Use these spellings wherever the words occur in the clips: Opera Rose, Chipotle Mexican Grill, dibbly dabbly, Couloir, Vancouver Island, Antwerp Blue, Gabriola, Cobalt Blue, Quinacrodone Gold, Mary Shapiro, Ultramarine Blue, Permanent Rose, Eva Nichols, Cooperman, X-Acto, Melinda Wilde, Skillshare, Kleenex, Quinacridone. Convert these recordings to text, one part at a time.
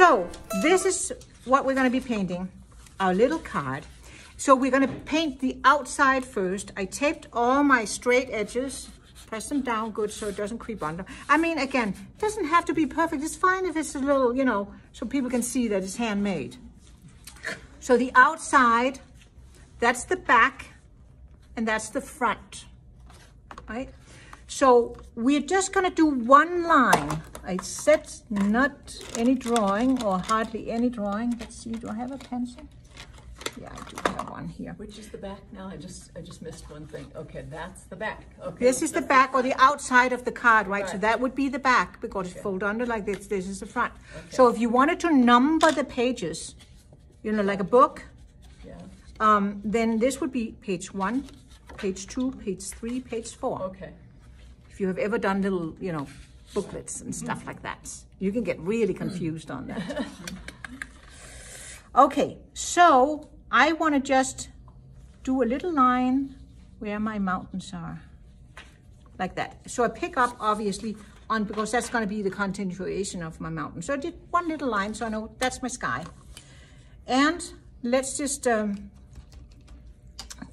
So this is what we're going to be painting, our little card. So we're going to paint the outside first. I taped all my straight edges, press them down good so it doesn't creep under. I mean, again, it doesn't have to be perfect. It's fine if it's a little, you know, so people can see that it's handmade. So the outside, that's the back and that's the front, right? So we're just going to do one line. I said not any drawing or hardly any drawing. Let's see, do I have a pencil? Yeah, I do have one here. Which is the back now? I just missed one thing. Okay, that's the back. Okay. This is the back or the outside of the card, right? So that would be the back because it's folded under like this. This is the front. Okay. So if you wanted to number the pages, you know, like a book, yeah. Then this would be page 1, page 2, page 3, page 4. Okay. If you have ever done little, you know, booklets and stuff like that, you can get really confused on that. Okay, so I want to just do a little line where my mountains are, like that. So I pick up, obviously, on because that's going to be the continuation of my mountain. So I did one little line, so I know that's my sky. And let's just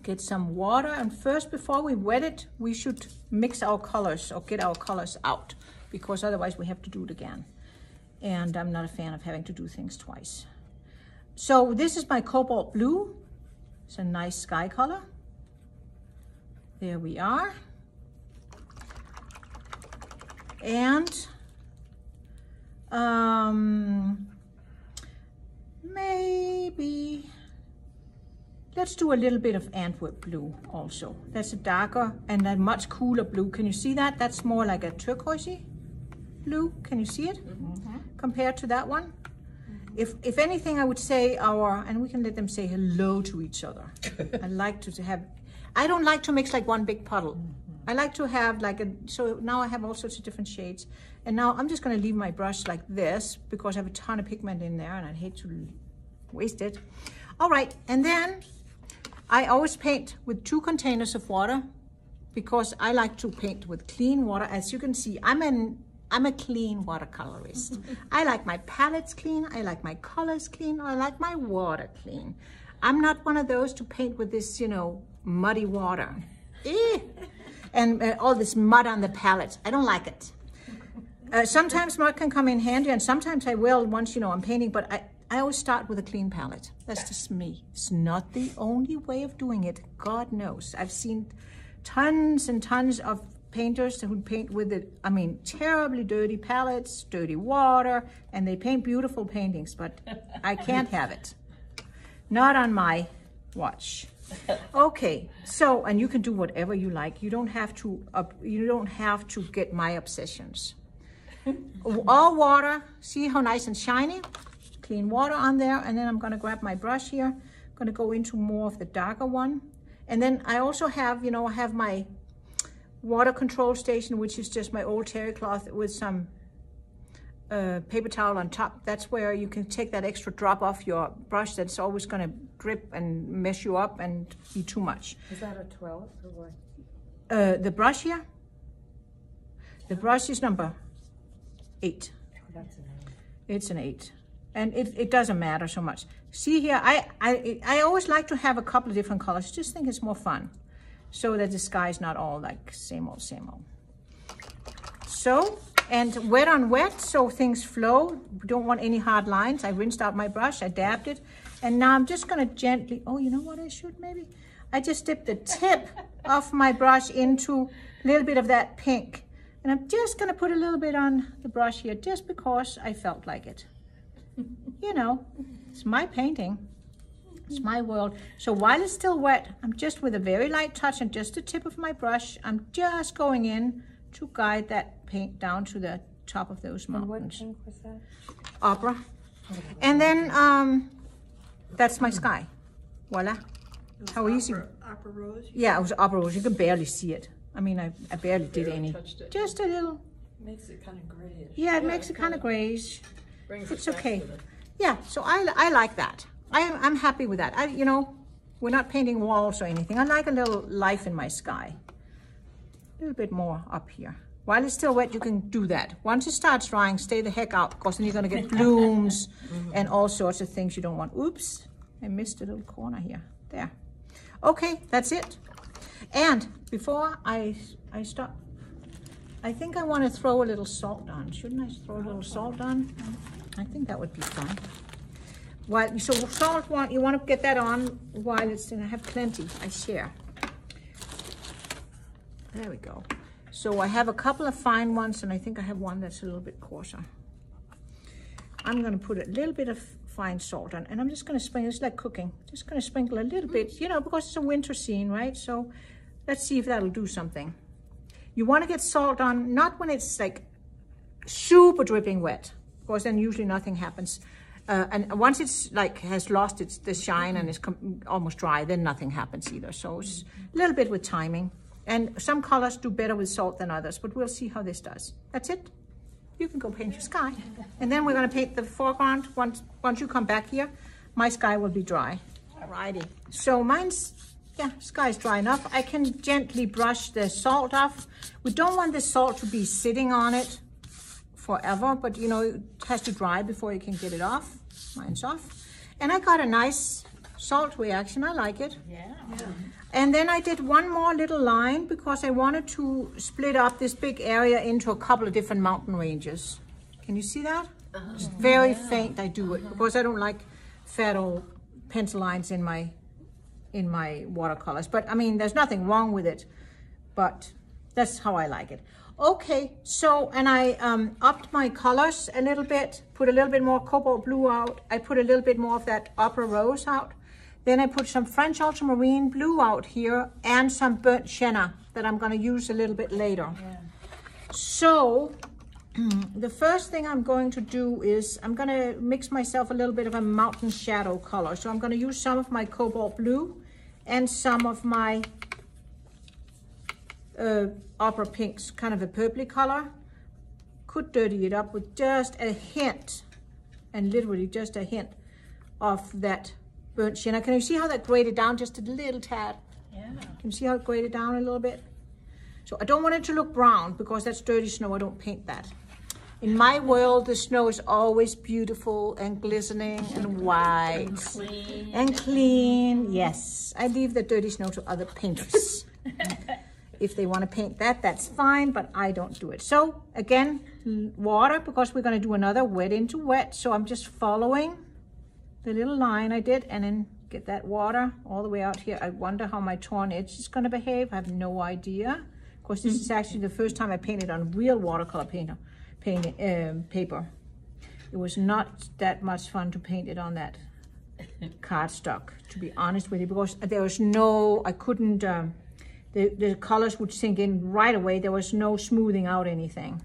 get some water. And first, before we wet it, we should mix our colors or get our colors out, because otherwise we have to do it again. And I'm not a fan of having to do things twice. So this is my cobalt blue. It's a nice sky color. There we are. And maybe let's do a little bit of Antwerp blue also. That's a darker and a much cooler blue. Can you see that? That's more like a turquoisey blue. Can you see it? Mm-hmm. Compared to that one? If anything, I would say our, and we can let them say hello to each other. I like to have, I don't like to mix like one big puddle. Mm-hmm. I like to have like a, so now I have all sorts of different shades. And now I'm just gonna leave my brush like this because I have a ton of pigment in there and I'd hate to waste it. All right, and then I always paint with 2 containers of water because I like to paint with clean water. As you can see, I'm a clean watercolorist. I like my palettes clean, I like my colors clean, I like my water clean. I'm not one of those to paint with this, you know, muddy water. And all this mud on the palette. I don't like it. Sometimes mud can come in handy, and sometimes I will once, you know, I'm painting, but I always start with a clean palette. That's just me. It's not the only way of doing it, God knows. I've seen tons and tons of painters who paint with it, I mean, terribly dirty palettes, dirty water, and they paint beautiful paintings, but I can't have it. Not on my watch. Okay, so, and you can do whatever you like. You don't have to, get my obsessions. All water, see how nice and shiny? Clean water on there, and then I'm gonna grab my brush here. I'm gonna go into more of the darker one. And then I also have, you know, I have my water control station, which is just my old terry cloth with some paper towel on top. That's where you can take that extra drop off your brush that's always going to drip and mess you up and be too much. Is that a 12 or what? The brush here? The brush is number 8. That's an 8. It's an 8. And it doesn't matter so much. See here, I always like to have a couple of different colors. Just think it's more fun. So that the sky is not all like same old, same old. So, and wet on wet, so things flow. We don't want any hard lines. I rinsed out my brush, I dabbed it. And now I'm just gonna gently, oh, you know what I should maybe? I just dipped the tip of my brush into a little bit of that pink. And I'm just gonna put a little bit on the brush here just because I felt like it. You know, it's my painting. It's my world. So while it's still wet, I'm just with a very light touch and just the tip of my brush, I'm just going in to guide that paint down to the top of those mountains. And what pink was that? Opera. And then that's my sky. Voila. How easy. Opera Rose? Yeah, it was Opera Rose. You could barely see it. I mean, I barely did any. Just a little. Makes it kind of grayish. Yeah, it makes it kind of grayish. It's okay. Yeah, so I like that. I'm happy with that. You know, we're not painting walls or anything. I like a little life in my sky. A little bit more up here. While it's still wet, you can do that. Once it starts drying, stay the heck out, because then you're gonna get blooms and all sorts of things you don't want. Oops, I missed a little corner here. There. Okay, that's it. And before I stop, I think I wanna throw a little salt on. Shouldn't I throw a little salt on? I think that would be fun. While, so salt, you wanna get that on while it's in. I have plenty, I share. There we go. So I have a couple of fine ones, and I think I have one that's a little bit coarser. I'm gonna put a little bit of fine salt on, and I'm just gonna sprinkle, it's like cooking, just gonna sprinkle a little bit, you know, because it's a winter scene, right? So let's see if that'll do something. You wanna get salt on, not when it's like super dripping wet, because then usually nothing happens. And once it's like has lost its the shine and it's almost dry, then nothing happens either. So it's a little bit with timing. And some colors do better with salt than others, but we'll see how this does. That's it. You can go paint your sky. And then we're gonna paint the foreground. Once you come back here, my sky will be dry. Alrighty. So mine's, yeah, sky's dry enough. I can gently brush the salt off. We don't want the salt to be sitting on it forever, but you know, it has to dry before you can get it off. Mine's off. And I got a nice salt reaction, I like it. Yeah. And then I did one more little line because I wanted to split up this big area into a couple of different mountain ranges. Can you see that? Oh, it's very faint, I do it because I don't like fat old pencil lines in my watercolors. But I mean, there's nothing wrong with it, but that's how I like it. Okay, so, and I upped my colors a little bit, put a little bit more cobalt blue out. I put a little bit more of that opera rose out. Then I put some French ultramarine blue out here and some burnt sienna that I'm gonna use a little bit later. Yeah. So the first thing I'm going to do is I'm gonna mix myself a little bit of a mountain shadow color. So I'm gonna use some of my cobalt blue and some of my opera pinks, kind of a purpley color. Could dirty it up with just a hint, and literally just a hint of that burnt sienna. Can you see how that grated down just a little tad? Yeah. Can you see how it grated down a little bit? So I don't want it to look brown because that's dirty snow. I don't paint that. In my world, the snow is always beautiful and glistening and white. And clean. And clean, yes. I leave the dirty snow to other painters. If they want to paint that, that's fine, but I don't do it. So again, water, because we're going to do another wet into wet. So I'm just following the little line I did and then get that water all the way out here. I wonder how my torn edge is going to behave. I have no idea. Of course, this is actually the first time I painted on real watercolor paper. It was not that much fun to paint it on that cardstock, to be honest with you, because there was no, I couldn't, the colors would sink in right away. There was no smoothing out anything.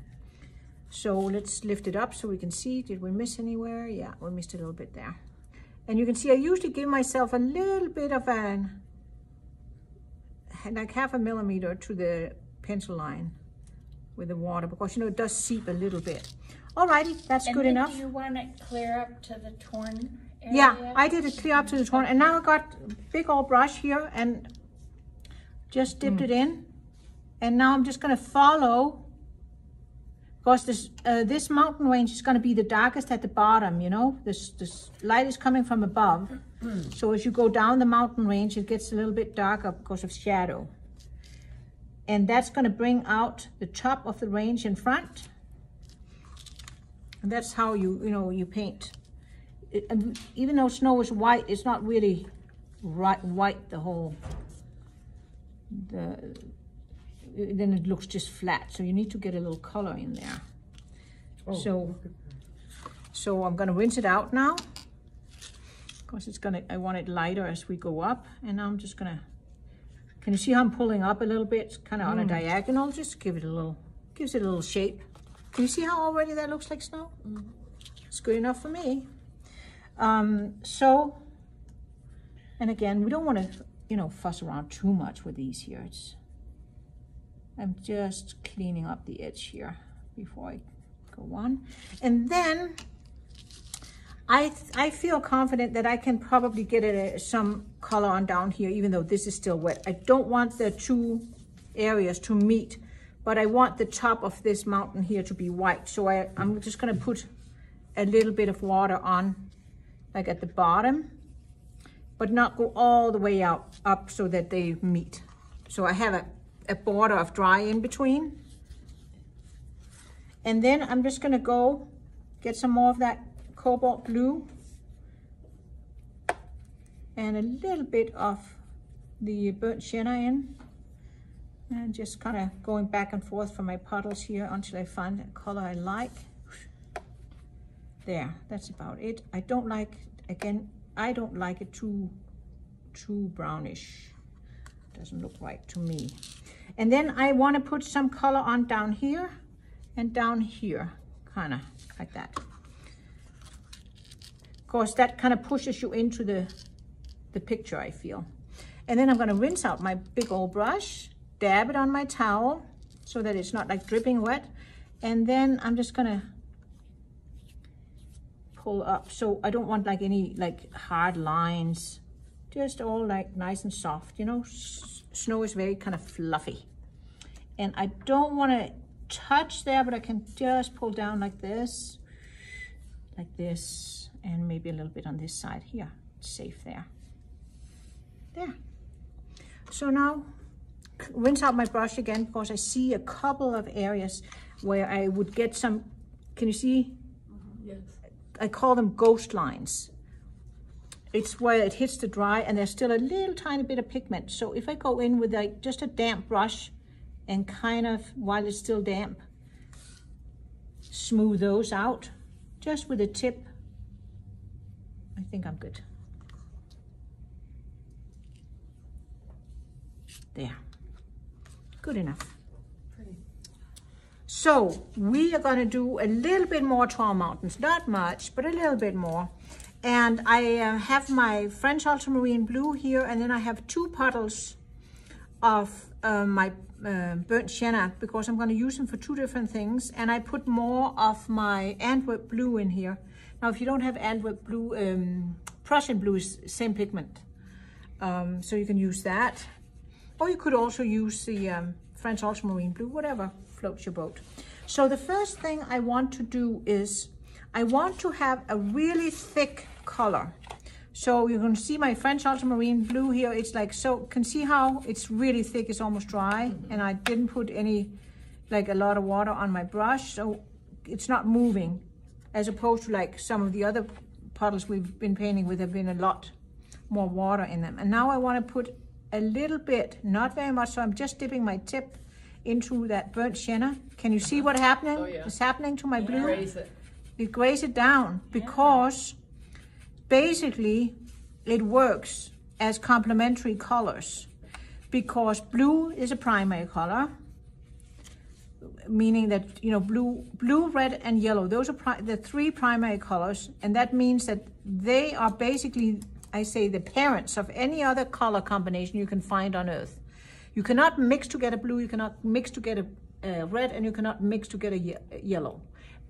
So let's lift it up so we can see. Did we miss anywhere? Yeah, we missed a little bit there. And you can see I usually give myself a little bit of an, like half a millimeter to the pencil line with the water, because you know, it does seep a little bit. Alrighty, that's good enough. And do you want it clear up to the torn area? Yeah, I did it clear up to the torn. And now I got a big old brush here and just dipped it in, and now I'm just gonna follow, because this mountain range is gonna be the darkest at the bottom, you know? This light is coming from above. So as you go down the mountain range, it gets a little bit darker because of shadow. And that's gonna bring out the top of the range in front. And that's how you know, you paint. And even though snow is white, it's not really white the whole, then it looks just flat, so you need to get a little color in there. So I'm gonna rinse it out now, because it's gonna, I want it lighter as we go up. And now I'm just gonna, can you see how I'm pulling up a little bit, kind of on a diagonal, just give it a little, gives it a little shape. Can you see how already that looks like snow? It's good enough for me. So, and again, we don't want to, you know, fuss around too much with these here. I'm just cleaning up the edge here before I go on. And then I feel confident that I can probably get some color on down here, even though this is still wet. I don't want the two areas to meet but I want the top of this mountain here to be white. So I'm just gonna put a little bit of water on, like at the bottom, but not go all the way out up so that they meet. So I have a border of dry in between. And then I'm just gonna go get some more of that cobalt blue and a little bit of the burnt sienna in. And just kind of going back and forth from my puddles here until I find a color I like. There, that's about it. I don't like, again, I don't like it too brownish. Doesn't look right to me. And then I want to put some color on down here and down here, kind of like that. Of course, that kind of pushes you into the picture, I feel. And then I'm going to rinse out my big old brush, dab it on my towel so that it's not like dripping wet. And then I'm just going to pull up. So I don't want like any like hard lines, just all like nice and soft, you know. Snow is very kind of fluffy. And I don't want to touch there, but I can just pull down like this, and maybe a little bit on this side here. It's safe there. There. So now rinse out my brush again, because I see a couple of areas where I would get some, can you see? Yes. I call them ghost lines. It's where it hits the dry and there's still a little tiny bit of pigment. So if I go in with like just a damp brush and kind of, while it's still damp, smooth those out just with a tip, I think I'm good. There, good enough. Pretty. So we are gonna do a little bit more to our mountains, not much, but a little bit more. And I have my French ultramarine blue here, and then I have two puddles of my burnt sienna, because I'm gonna use them for two different things. And I put more of my Antwerp blue in here. Now, if you don't have Antwerp blue, Prussian blue is same pigment. So you can use that. Or you could also use the French ultramarine blue, whatever floats your boat. So the first thing I want to do is, I want to have a really thick color. So you can see my French ultramarine blue here. It's like, so can see how it's really thick. It's almost dry. Mm-hmm. And I didn't put any, like a lot of water on my brush. So it's not moving, as opposed to like some of the other puddles we've been painting with have been a lot more water in them. And now I want to put a little bit, not very much. So I'm just dipping my tip into that burnt sienna. Can you see what happening? Oh, yeah. It's happening to my blue. It grays it down, because basically it works as complementary colors, because blue is a primary color, meaning that, you know, blue, red, and yellow, those are the three primary colors, and that means that they are basically, I say, the parents of any other color combination you can find on Earth. You cannot mix together blue, you cannot mix together red, and you cannot mix together yellow.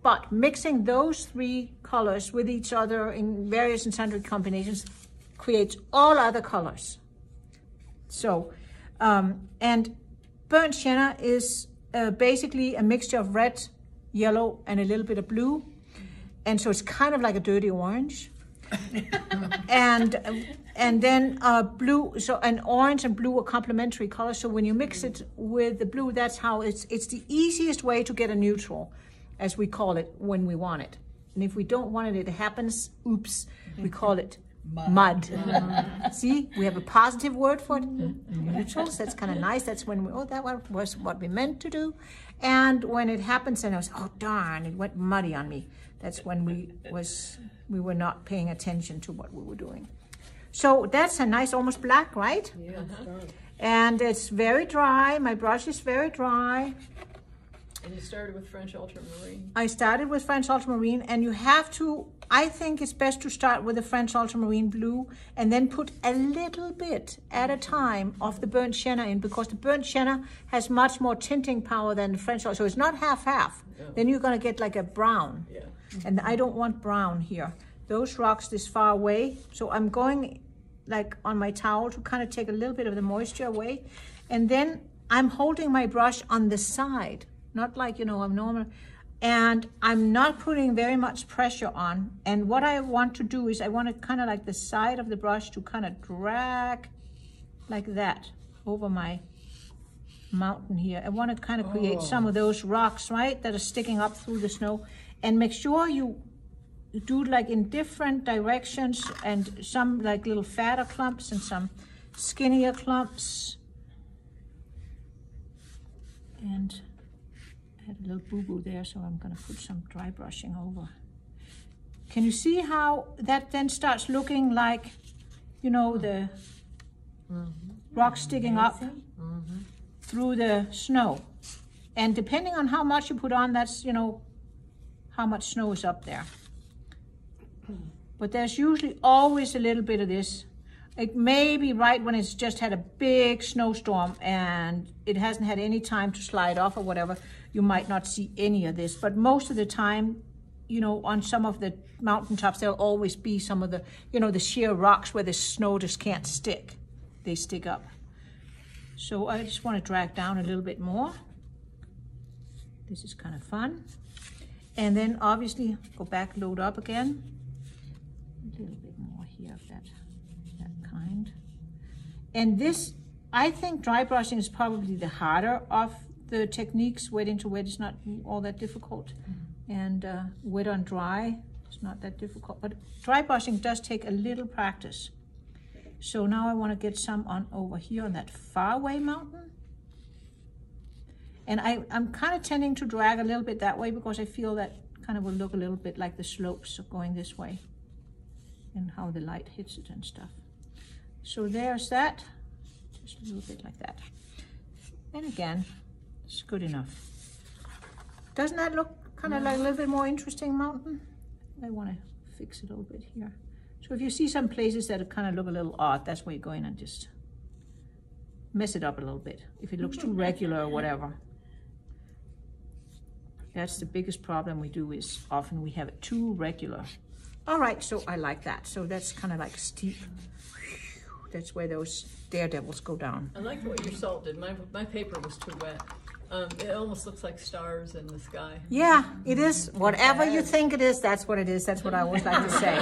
But mixing those three colors with each other in various and sundry combinations creates all other colors. So, and burnt sienna is basically a mixture of red, yellow, and a little bit of blue. And so it's kind of like a dirty orange. And then blue, so and orange and blue are complementary colors. So when you mix it with the blue, that's how it's the easiest way to get a neutral, as we call it, when we want it. And if we don't want it, it happens, oops, we call it mud. See, we have a positive word for it, neutrals, that's kind of nice. That's when we, oh, that was what we meant to do. And when it happens and I was, oh darn, it went muddy on me. That's when we were not paying attention to what we were doing. So that's a nice, almost black, right? Yeah, and it's very dry, my brush is very dry. And you started with French ultramarine. I started with French ultramarine, and you have to, I think it's best to start with the French ultramarine blue and then put a little bit at a time of the burnt sienna in, because the burnt sienna has much more tinting power than the French ultramarine. So it's not half-half. No. Then you're going to get like a brown. Yeah. And I don't want brown here. Those rocks this far away. So I'm going like on my towel to kind of take a little bit of the moisture away. And then I'm holding my brush on the side, not like, you know, I'm normal. And I'm not putting very much pressure on. And what I want to do is I want to kind of like the side of the brush to kind of drag like that over my mountain here. I want to kind of create some of those rocks, right, that are sticking up through the snow. And make sure you do like in different directions, and some like little fatter clumps and some skinnier clumps. And I had a little boo-boo there, so I'm gonna put some dry brushing over. Can you see how that then starts looking like, you know, the rock sticking up through the snow? And depending on how much you put on, that's, you know, how much snow is up there. But there's usually always a little bit of this. It may be right when it's just had a big snowstorm and it hasn't had any time to slide off or whatever, you might not see any of this. But most of the time, you know, on some of the mountaintops, there'll always be some of the, you know, the sheer rocks where the snow just can't stick. They stick up. So I just want to drag down a little bit more. This is kind of fun. And then obviously go back, load up again. A little bit more here of that. And this, I think dry brushing is probably the harder of the techniques. Wet into wet is not all that difficult. And wet on dry is not that difficult. But dry brushing does take a little practice. So now I want to get some on over here on that faraway mountain. And I'm kind of tending to drag a little bit that way because I feel that kind of will look a little bit like the slopes of going this way and how the light hits it and stuff. So there's that, just a little bit like that. And again, it's good enough. Doesn't that look kind of like a little bit more interesting mountain? I want to fix it a little bit here. So if you see some places that kind of look a little odd, that's where you go in and just mess it up a little bit. If it looks too regular or whatever. That's the biggest problem we do is often we have it too regular. All right, so I like that. So that's kind of like steep. That's where those daredevils go down. I like what your salt did. My paper was too wet. It almost looks like stars in the sky. Yeah, it is. Whatever you think it is. That's what I always like to say.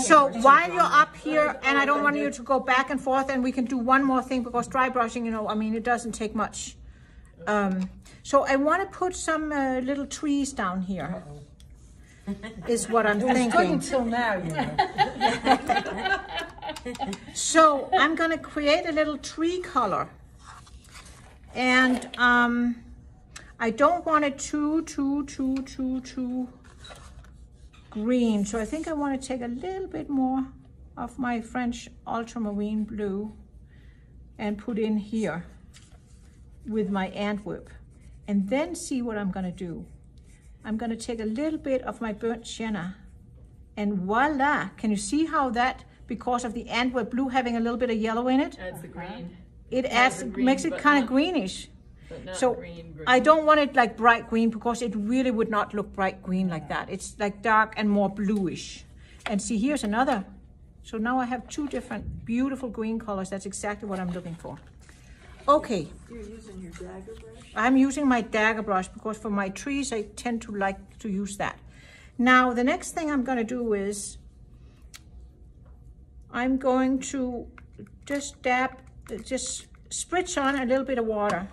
So while you're up here, and I don't want you to go back and forth, and we can do one more thing because dry brushing, you know, I mean, it doesn't take much. So I want to put some little trees down here. Is what I'm thinking. It was good until now, you know. So I'm going to create a little tree color, and I don't want it too green. So I think I want to take a little bit more of my French ultramarine blue and put in here with my Antwerp, and then see what I'm going to do. I'm going to take a little bit of my burnt sienna, and voila! Can you see how that? Because of the Antwerp blue having a little bit of yellow in it, adds the green. It adds, green, makes it kind of greenish. So green. I don't want it like bright green because it really would not look bright green like that. It's like dark and more bluish. And see, here's another. So now I have two different beautiful green colors. That's exactly what I'm looking for. Okay. You're using your dagger brush? I'm using my dagger brush because for my trees I tend to like to use that. Now the next thing I'm going to do is I'm going to just spritz on a little bit of water.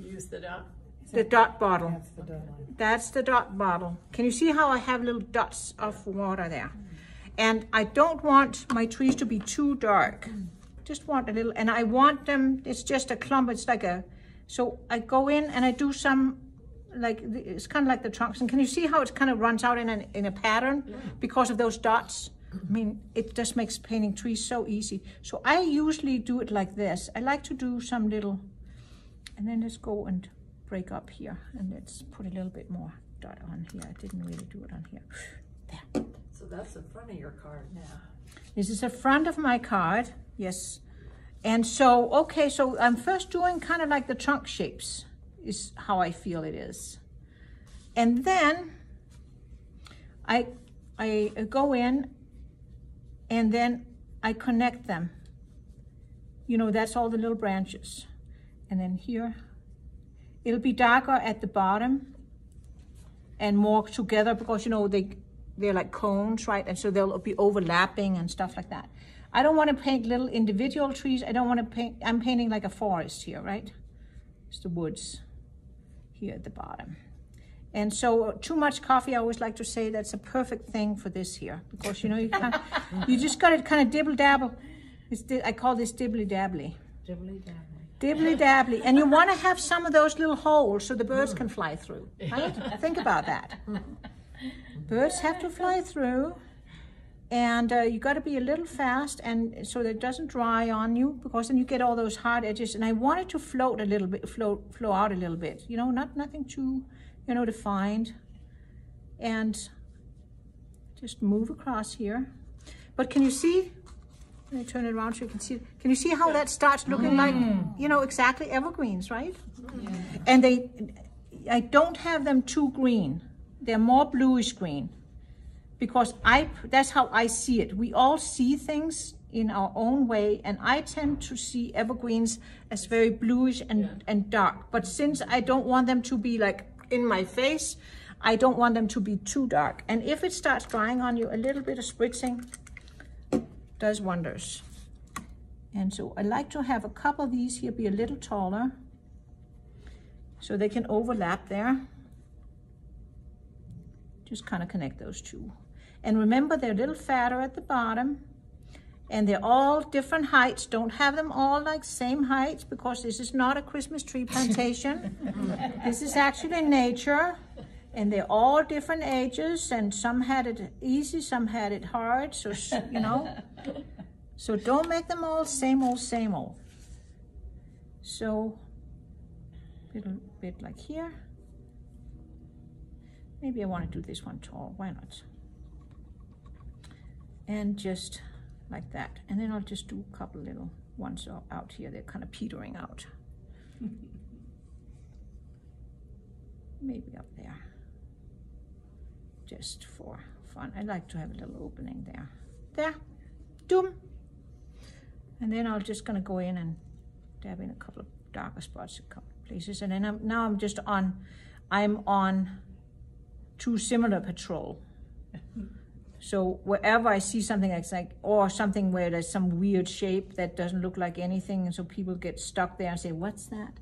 Use the dot? The dot bottle. That's the dot bottle. That's the dot bottle. Can you see how I have little dots of water there? And I don't want my trees to be too dark. Just want a little, and I want them, it's just a clump, it's like a, so I go in and I do some, like, it's kind of like the trunks. And can you see how it kind of runs out in a pattern because of those dots? I mean, it just makes painting trees so easy. So I usually do it like this. I like to do some little, and then let's go and break up here. And let's put a little bit more dot on here. I didn't really do it on here. There. So that's the front of your card now. This is the front of my card, yes. And so, okay, so I'm first doing kind of like the trunk shapes is how I feel it is. And then I go in and then I connect them. You know, that's all the little branches. and then here. It'll be darker at the bottom and more together because, you know, they're like cones, right? And so they'll be overlapping and stuff like that. I don't want to paint little individual trees. I don't want to paint, I'm painting like a forest here, right? It's the woods here at the bottom. And so too much coffee, I always like to say that's a perfect thing for this here because, you know, you can't, you just got to kind of dibble dabble. I call this dibbly dabbly. Dibbly dabbly. Dibbly dabbly. And you want to have some of those little holes so the birds can fly through, right? Think about that. Birds have to fly through, and you got to be a little fast, and so that it doesn't dry on you, because then you get all those hard edges. And I want it to float a little bit, flow out a little bit, you know, nothing too, you know, defined, and just move across here. But can you see? Let me turn it around so you can see. Can you see how that starts looking like, you know, exactly evergreens, right? Yeah. And I don't have them too green. They're more bluish green, because that's how I see it. We all see things in our own way, and I tend to see evergreens as very bluish and dark. But since I don't want them to be like in my face, I don't want them to be too dark. And if it starts drying on you, a little bit of spritzing does wonders. And so I like to have a couple of these here be a little taller, so they can overlap there. Just kind of connect those two. And remember, they're a little fatter at the bottom, and they're all different heights. Don't have them all like same heights, because this is not a Christmas tree plantation. This is actually nature, and they're all different ages, and some had it easy, some had it hard, so, you know. So don't make them all same old, same old. So, a little bit like here. Maybe I want to do this one tall, why not? And just like that. And then I'll just do a couple little ones out here. They're kind of petering out. Maybe up there, just for fun. I like to have a little opening there. There, doom. And then I'm just gonna go in and dab in a couple of darker spots, a couple of places. And then now I'm just on, I'm on too similar patrol. So wherever I see something that's like, or something where there's some weird shape that doesn't look like anything, and so people get stuck there and say, what's that?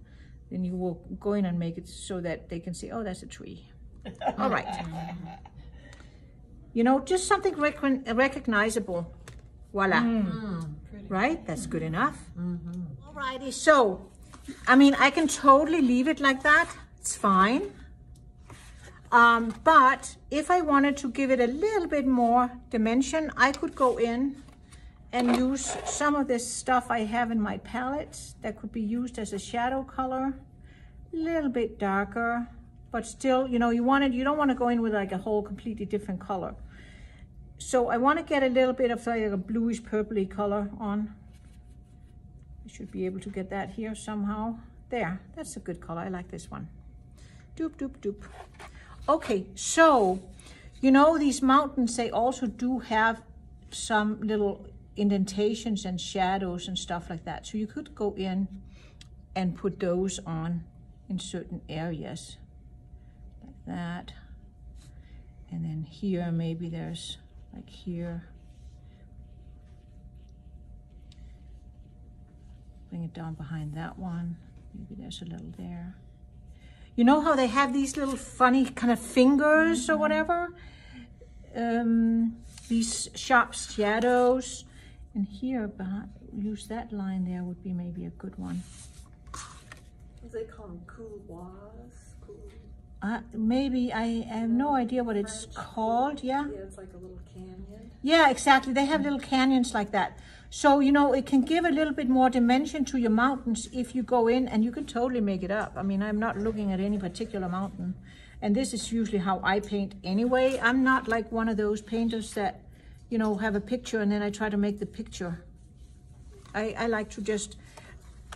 Then you will go in and make it so that they can say, oh, that's a tree. All right. You know, just something recognizable. Voila. Right? That's good enough. All righty. So, I mean, I can totally leave it like that. It's fine. But if I wanted to give it a little bit more dimension, I could go in and use some of this stuff I have in my palette that could be used as a shadow color, a little bit darker, but still, you know, you don't want to go in with like a whole completely different color. So I want to get a little bit of like a bluish purpley color on. I should be able to get that here somehow. There, that's a good color. I like this one. Doop, doop, doop. Okay, so, you know, these mountains, they also do have some little indentations and shadows and stuff like that. So you could go in and put those on in certain areas, like that. And then here, maybe there's, like here. Bring it down behind that one. Maybe there's a little there. You know how they have these little funny kind of fingers or whatever? These sharp shadows. And here, behind, use that line there would be maybe a good one. What do they call them? Couloirs? Maybe, I have no idea what it's called, yeah? Yeah, it's like a little canyon. Yeah, exactly. They have little canyons like that. So, you know, it can give a little bit more dimension to your mountains if you go in, and you can totally make it up. I mean, I'm not looking at any particular mountain. And this is usually how I paint anyway. I'm not like one of those painters that, you know, have a picture and then I try to make the picture. I like to just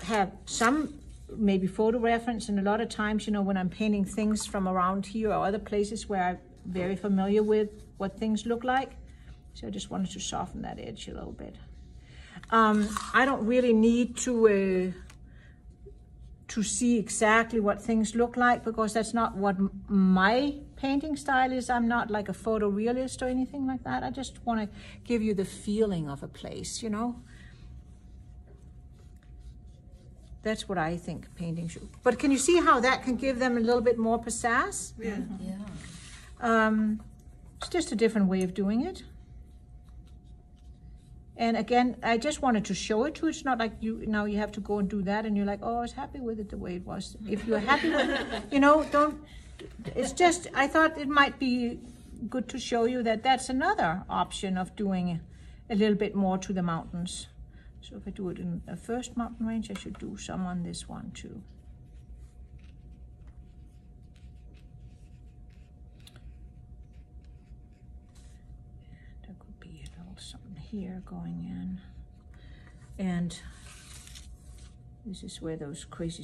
have some maybe photo reference, and a lot of times, you know, when I'm painting things from around here or other places where I'm very familiar with what things look like. So I just wanted to soften that edge a little bit. I don't really need to see exactly what things look like, because that's not what my painting style is. I'm not like a photorealist or anything like that. I just want to give you the feeling of a place, you know. That's what I think painting should. But can you see how that can give them a little bit more pizzazz? Yeah. Yeah. It's just a different way of doing it. And again, I just wanted to show it to you. It's not like you now you have to go and do that and you're like, oh, I was happy with it the way it was. If you're happy with it, you know, don't, it's just, I thought it might be good to show you that that's another option of doing a little bit more to the mountains. So if I do it in the first mountain range, I should do some on this one too. There could be a little something here going in. And this is where those crazy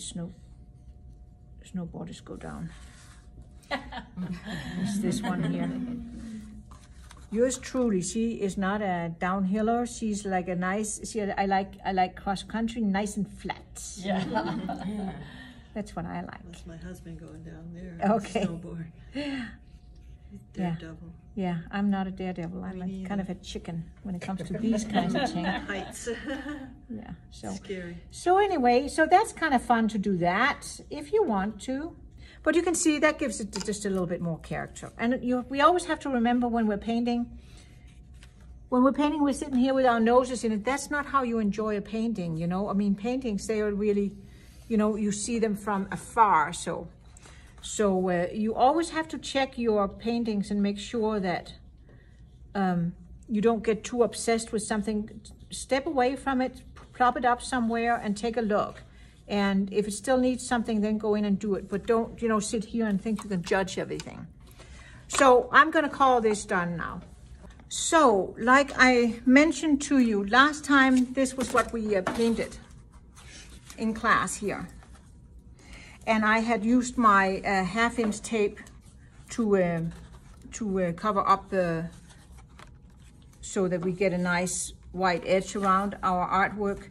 snowboarders go down. It's this one here. Yours truly, she is not a downhiller. She's like a nice, I like cross country, nice and flat. Yeah. Yeah. That's what I like. That's my husband going down there. Okay. On snowboard. Daredevil. Yeah. Yeah, I'm not a daredevil. I'm like kind of a chicken when it comes to these kinds of things. Heights. Yeah. So scary. So anyway, so that's kind of fun to do that if you want to. But you can see that gives it just a little bit more character. And we always have to remember when we're painting, we're sitting here with our noses in it. That's not how you enjoy a painting, you know? I mean, paintings, they are really, you know, you see them from afar. So you always have to check your paintings and make sure that you don't get too obsessed with something. Step away from it, plop it up somewhere and take a look. And if it still needs something, then go in and do it. But don't, you know, sit here and think you can judge everything. So I'm going to call this done now. So like I mentioned to you last time, this was what we painted in class here. And I had used my half-inch tape to cover up so that we get a nice white edge around our artwork.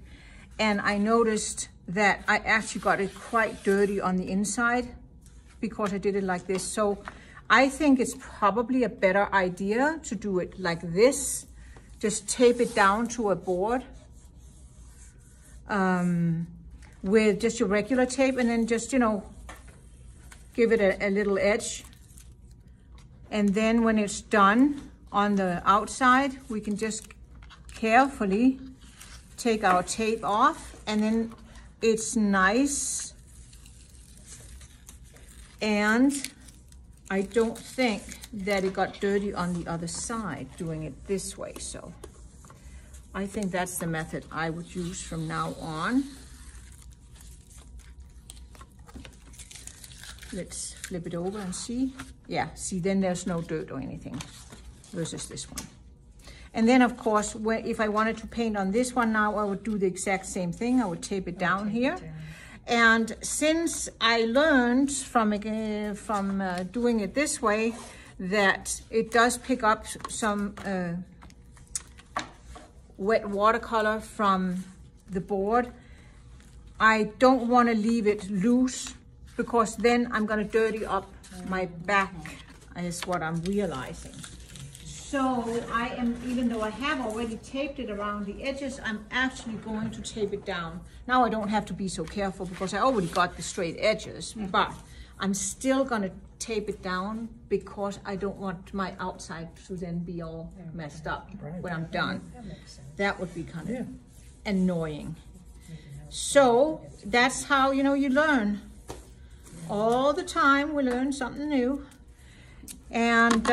And I noticed that I actually got it quite dirty on the inside because I did it like this. So I think it's probably a better idea to do it like this. Just tape it down to a board with just your regular tape and then just, you know, give it a little edge. And then when it's done on the outside, we can just carefully take our tape off, and then it's nice, and I don't think that it got dirty on the other side doing it this way. So I think that's the method I would use from now on. Let's flip it over and see. Yeah, see, then there's no dirt or anything versus this one. And then, of course, if I wanted to paint on this one now, I would do the exact same thing. I would tape it down here. And since I learned from doing it this way, that it does pick up some wet watercolor from the board, I don't want to leave it loose because then I'm going to dirty up my back, is what I'm realizing. So I am, even though I have already taped it around the edges, I'm actually going to tape it down. Now I don't have to be so careful because I already got the straight edges, but I'm still gonna tape it down because I don't want my outside to then be all messed up when I'm done. That would be kind of annoying. So that's how, you know, you learn. All the time we learn something new. And,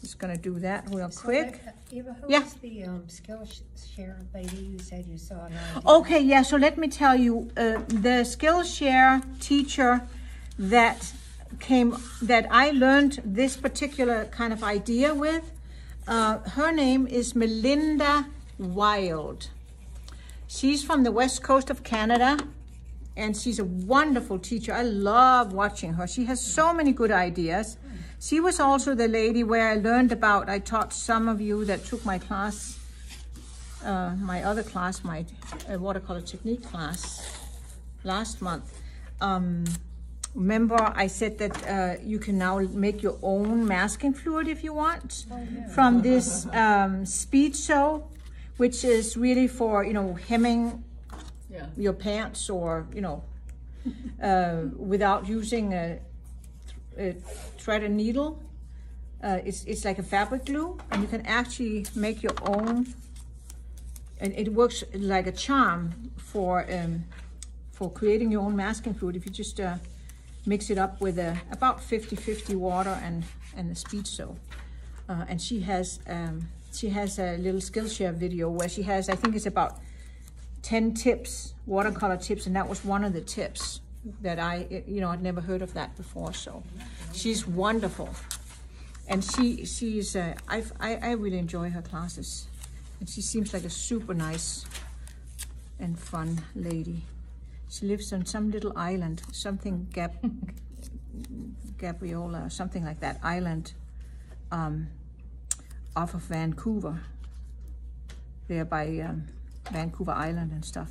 just gonna do that real quick. Eva, who is the Skillshare lady you said you saw? Okay, yeah, so let me tell you, the Skillshare teacher that I learned this particular kind of idea with, her name is Melinda Wilde. She's from the west coast of Canada, and she's a wonderful teacher. I love watching her. She has so many good ideas. She was also the lady where I learned about, I taught some of you that took my class, my watercolor technique class. last month. Remember I said that you can now make your own masking fluid if you want from this speed sew, which is really for, you know, hemming your pants or, you know, without using a thread and needle. It's like a fabric glue, and you can actually make your own, and it works like a charm for creating your own masking fluid if you just mix it up with about 50-50 water and the speed sew. And she has a little Skillshare video where she has, I think it's about 10 tips, watercolor tips, and that was one of the tips that I'd never heard of that before. So she's wonderful. And she's, I really enjoy her classes. And she seems like a super nice and fun lady. She lives on some little island, something Gabriola, something like that, island off of Vancouver. There by Vancouver Island and stuff.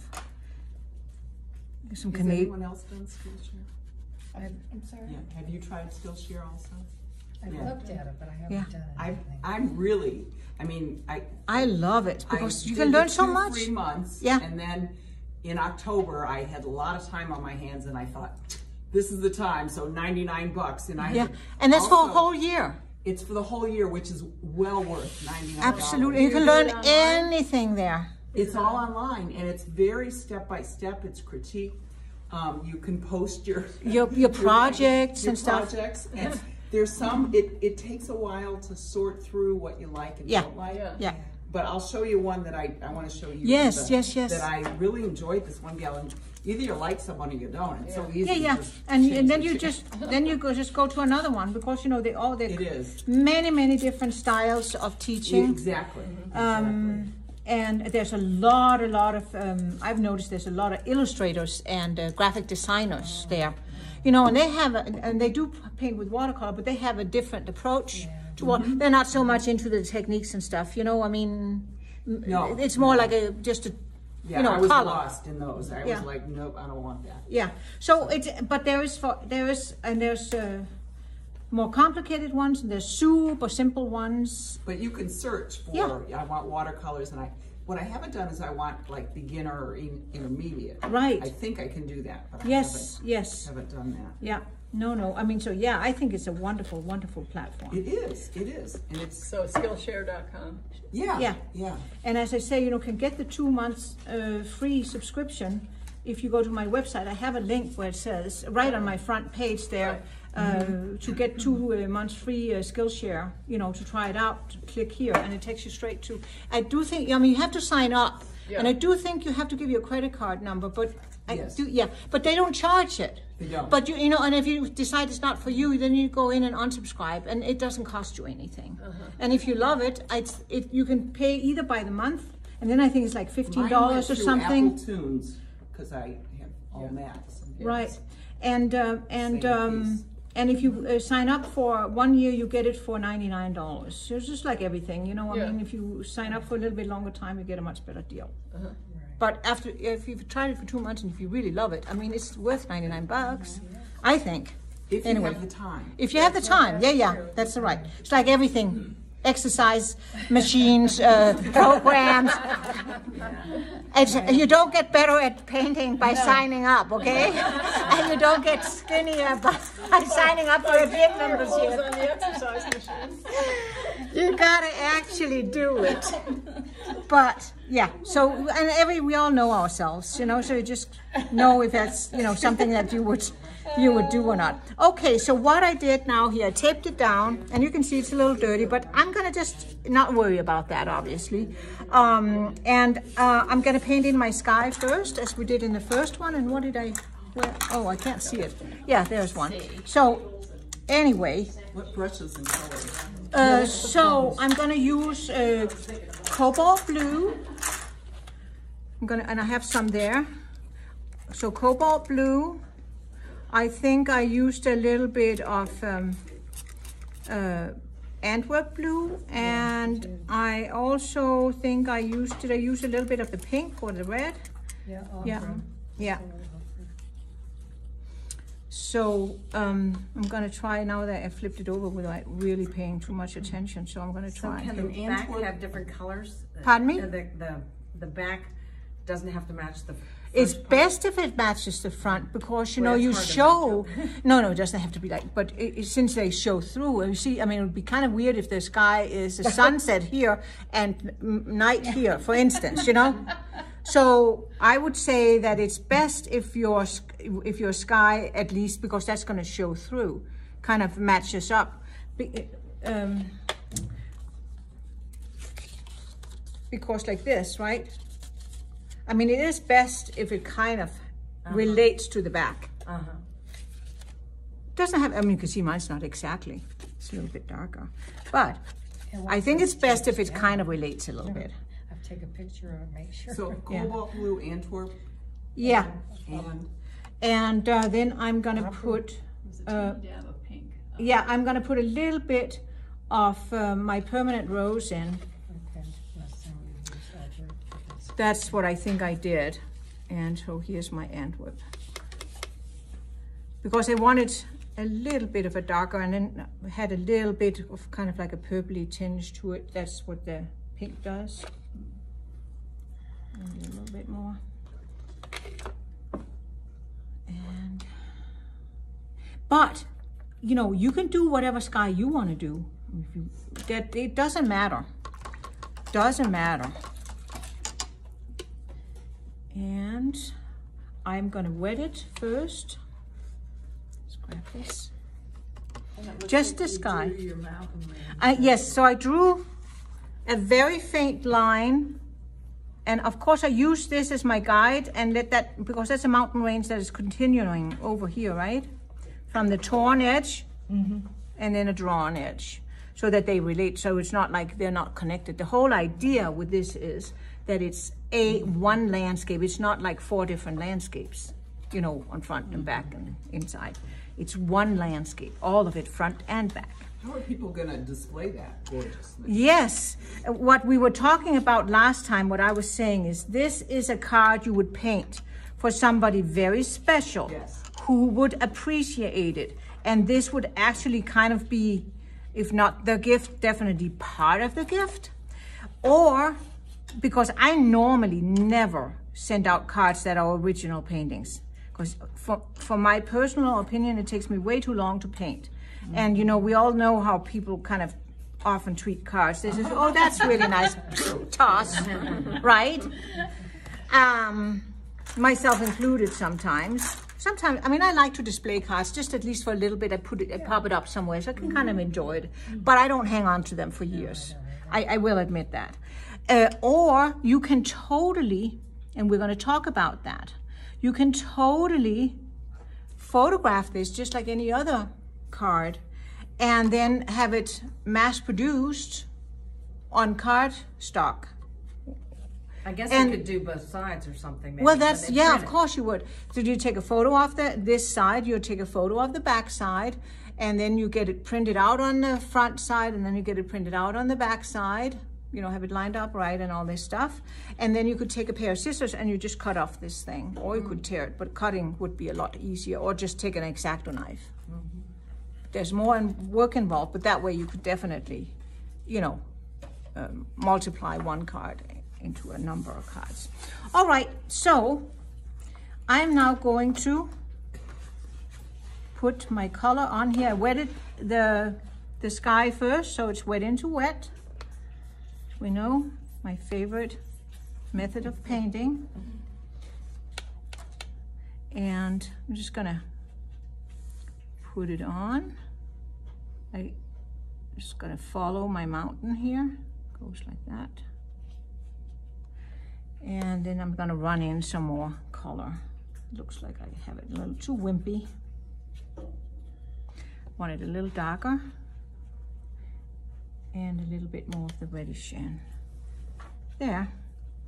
Some Canadian. Has anyone else done Skillshare? I'm sorry? Yeah. Have you tried Skillshare also? I've looked at it, but I haven't done it. I'm really, I mean, I love it because you can learn so much. 3 months, and then in October I had a lot of time on my hands, and I thought, this is the time. So $99, and I and that's also, for a whole year. It's for the whole year, which is well worth $99. Absolutely, you can learn anything there. It's all online, and it's very step by step. It's critique. You can post your projects and stuff. There's some, it takes a while to sort through what you like and don't like. Yeah. But I'll show you one that I want to show you. Yes, yes. That I really enjoyed this one gal. Either you like someone or you don't. It's so easy. And then you just go to another one, because you know they all many different styles of teaching. Exactly. And there's a lot of I've noticed there's a lot of illustrators and graphic designers there. You know, and they have, and they do paint with watercolor, but they have a different approach to what, they're not so much into the techniques and stuff, you know, I mean, it's more like you know, I was color. Lost in those. I was like, nope, I don't want that. Yeah, so it's, but there's more complicated ones, and there's super simple ones. But you can search for, I want watercolors, and what I haven't done is I want like beginner or intermediate. Right. I think I can do that, but I haven't done that. Yeah. No. I mean, so yeah, I think it's a wonderful, wonderful platform. It is. And it's so Skillshare.com. Yeah. And as I say, you know, can get the 2 months free subscription if you go to my website. I have a link where it says right on my front page there to get 2 months free Skillshare, you know, to try it out. Click here, and it takes you straight to. I do think, I mean, you have to sign up, and I do think you have to give your credit card number. But but they don't charge it. They don't. But you know, and if you decide it's not for you, then you go in and unsubscribe, and it doesn't cost you anything. And if you love it, you can pay either by the month, and then I think it's like $15 or something. Apple Tunes. Because I have all maps. Right, and if you sign up for 1 year, you get it for $99. So it's just like everything, you know. I mean, if you sign up for a little bit longer time, you get a much better deal. Right. But if you've tried it for 2 months and if you really love it, I mean, it's worth $99, I think. If you have the time. If you have the time, that's right. It's like everything. Exercise machines, programs. You don't get better at painting by signing up, okay? And you don't get skinnier by signing up for a big membership. On the exercise machines. You gotta actually do it. But we all know ourselves, you know. So you just know if that's something that you would do or not. Okay, so what I did now here, I taped it down, and you can see it's a little dirty, but I'm gonna just not worry about that, obviously. I'm gonna paint in my sky first, as we did in the first one. And what did I can't see it. Yeah, there's one. So anyway. What brushes and colors? So I'm gonna use Cobalt Blue. And I have some there. So Cobalt Blue. I think I used a little bit of Antwerp Blue, and I also think I used a little bit of the pink or the red. Yeah. So I'm going to try, now that I flipped it over without really paying too much attention, so I'm going to try. So can the back have different colors? Pardon me? The back doesn't have to match the... It's best if it matches the front, because, you know, you show, no, it doesn't have to be like, but since they show through, and you see, I mean, it would be kind of weird if the sky is a sunset here and night here, for instance, you know? So I would say that it's best if your sky, at least, because that's going to show through, kind of matches up. Because like this, right? I mean, it is best if it kind of relates to the back. Doesn't have, I mean, you can see mine's not exactly. It's a little bit darker. But I think it's best if it kind of relates a little bit. I'll take a picture and make sure. So Cobalt Blue, Antwerp. Yeah. And then I'm going to put... dab of pink. Yeah, I'm going to put a little bit of my Permanent Rose in. That's what I think I did. And so here's my Antwerp. Because I wanted a little bit of a darker, and then had a little bit of kind of like a purpley tinge to it. That's what the pink does. Maybe a little bit more. And, but, you know, you can do whatever sky you want to do. That, it doesn't matter. Doesn't matter. And I'm going to wet it first. Let's grab this. Just the sky. Yes, so I drew a very faint line. And of course I used this as my guide and let that, because that's a mountain range that is continuing over here, right? From the torn edge and then a drawn edge, so that they relate. So it's not like they're not connected. The whole idea with this is that it's one landscape. It's not like four different landscapes, you know, on front and back and inside. It's one landscape, all of it front and back. How are people gonna display that gorgeousness? Yes, what we were talking about last time, what I was saying is, this is a card you would paint for somebody very special who would appreciate it. And this would actually kind of be, if not the gift, definitely part of the gift. Or, because I normally never send out cards that are original paintings, because for my personal opinion, it takes me way too long to paint. And you know, we all know how people kind of often treat cards. They say, oh, that's really nice, toss, right? Myself included sometimes. Sometimes, I mean, I like to display cards, just at least for a little bit. I put it, I pop it up somewhere so I can kind of enjoy it, but I don't hang on to them for years. I will admit that. Or you can totally, and we're going to talk about that, you can totally photograph this just like any other card and then have it mass produced on card stock. I guess you could do both sides or something. Maybe. Well, that's, yeah, of course you would. So you take a photo of this side, you take a photo of the back side, and then you get it printed out on the front side, and then you get it printed out on the back side. You know, have it lined up right and all this stuff. And then you could take a pair of scissors and you just cut off this thing, or you could tear it, but cutting would be a lot easier, or just take an X-Acto knife. There's more work involved, but that way you could definitely, you know, multiply one card into a number of cards. All right, so I'm now going to put my color on here. I wetted the sky first, so it's wet into wet. We know my favorite method of painting. And I'm just gonna put it on. I'm just gonna follow my mountain here. Goes like that. And then I'm gonna run in some more color. Looks like I have it a little too wimpy. Want it a little darker. And a little bit more of the reddish in. There,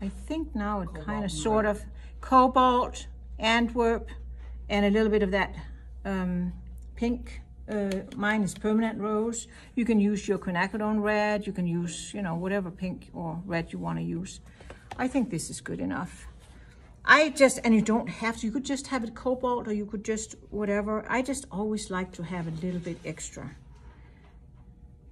I think now it kind of sort of Cobalt, Antwerp, and a little bit of that pink. Mine is Permanent Rose. You can use your quinacridone red, you can use, you know, whatever pink or red you want to use. I think this is good enough. And you don't have to, you could just have it cobalt or you could just whatever. I just always like to have a little bit extra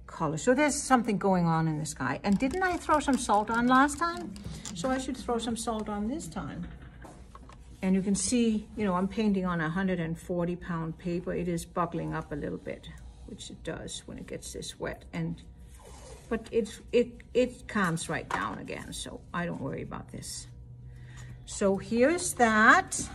color. So there's something going on in the sky. And didn't I throw some salt on last time? So I should throw some salt on this time. And you can see, you know, I'm painting on 140-pound paper. It is buckling up a little bit, which it does when it gets this wet. And, but it calms right down again. So I don't worry about this. So here's that.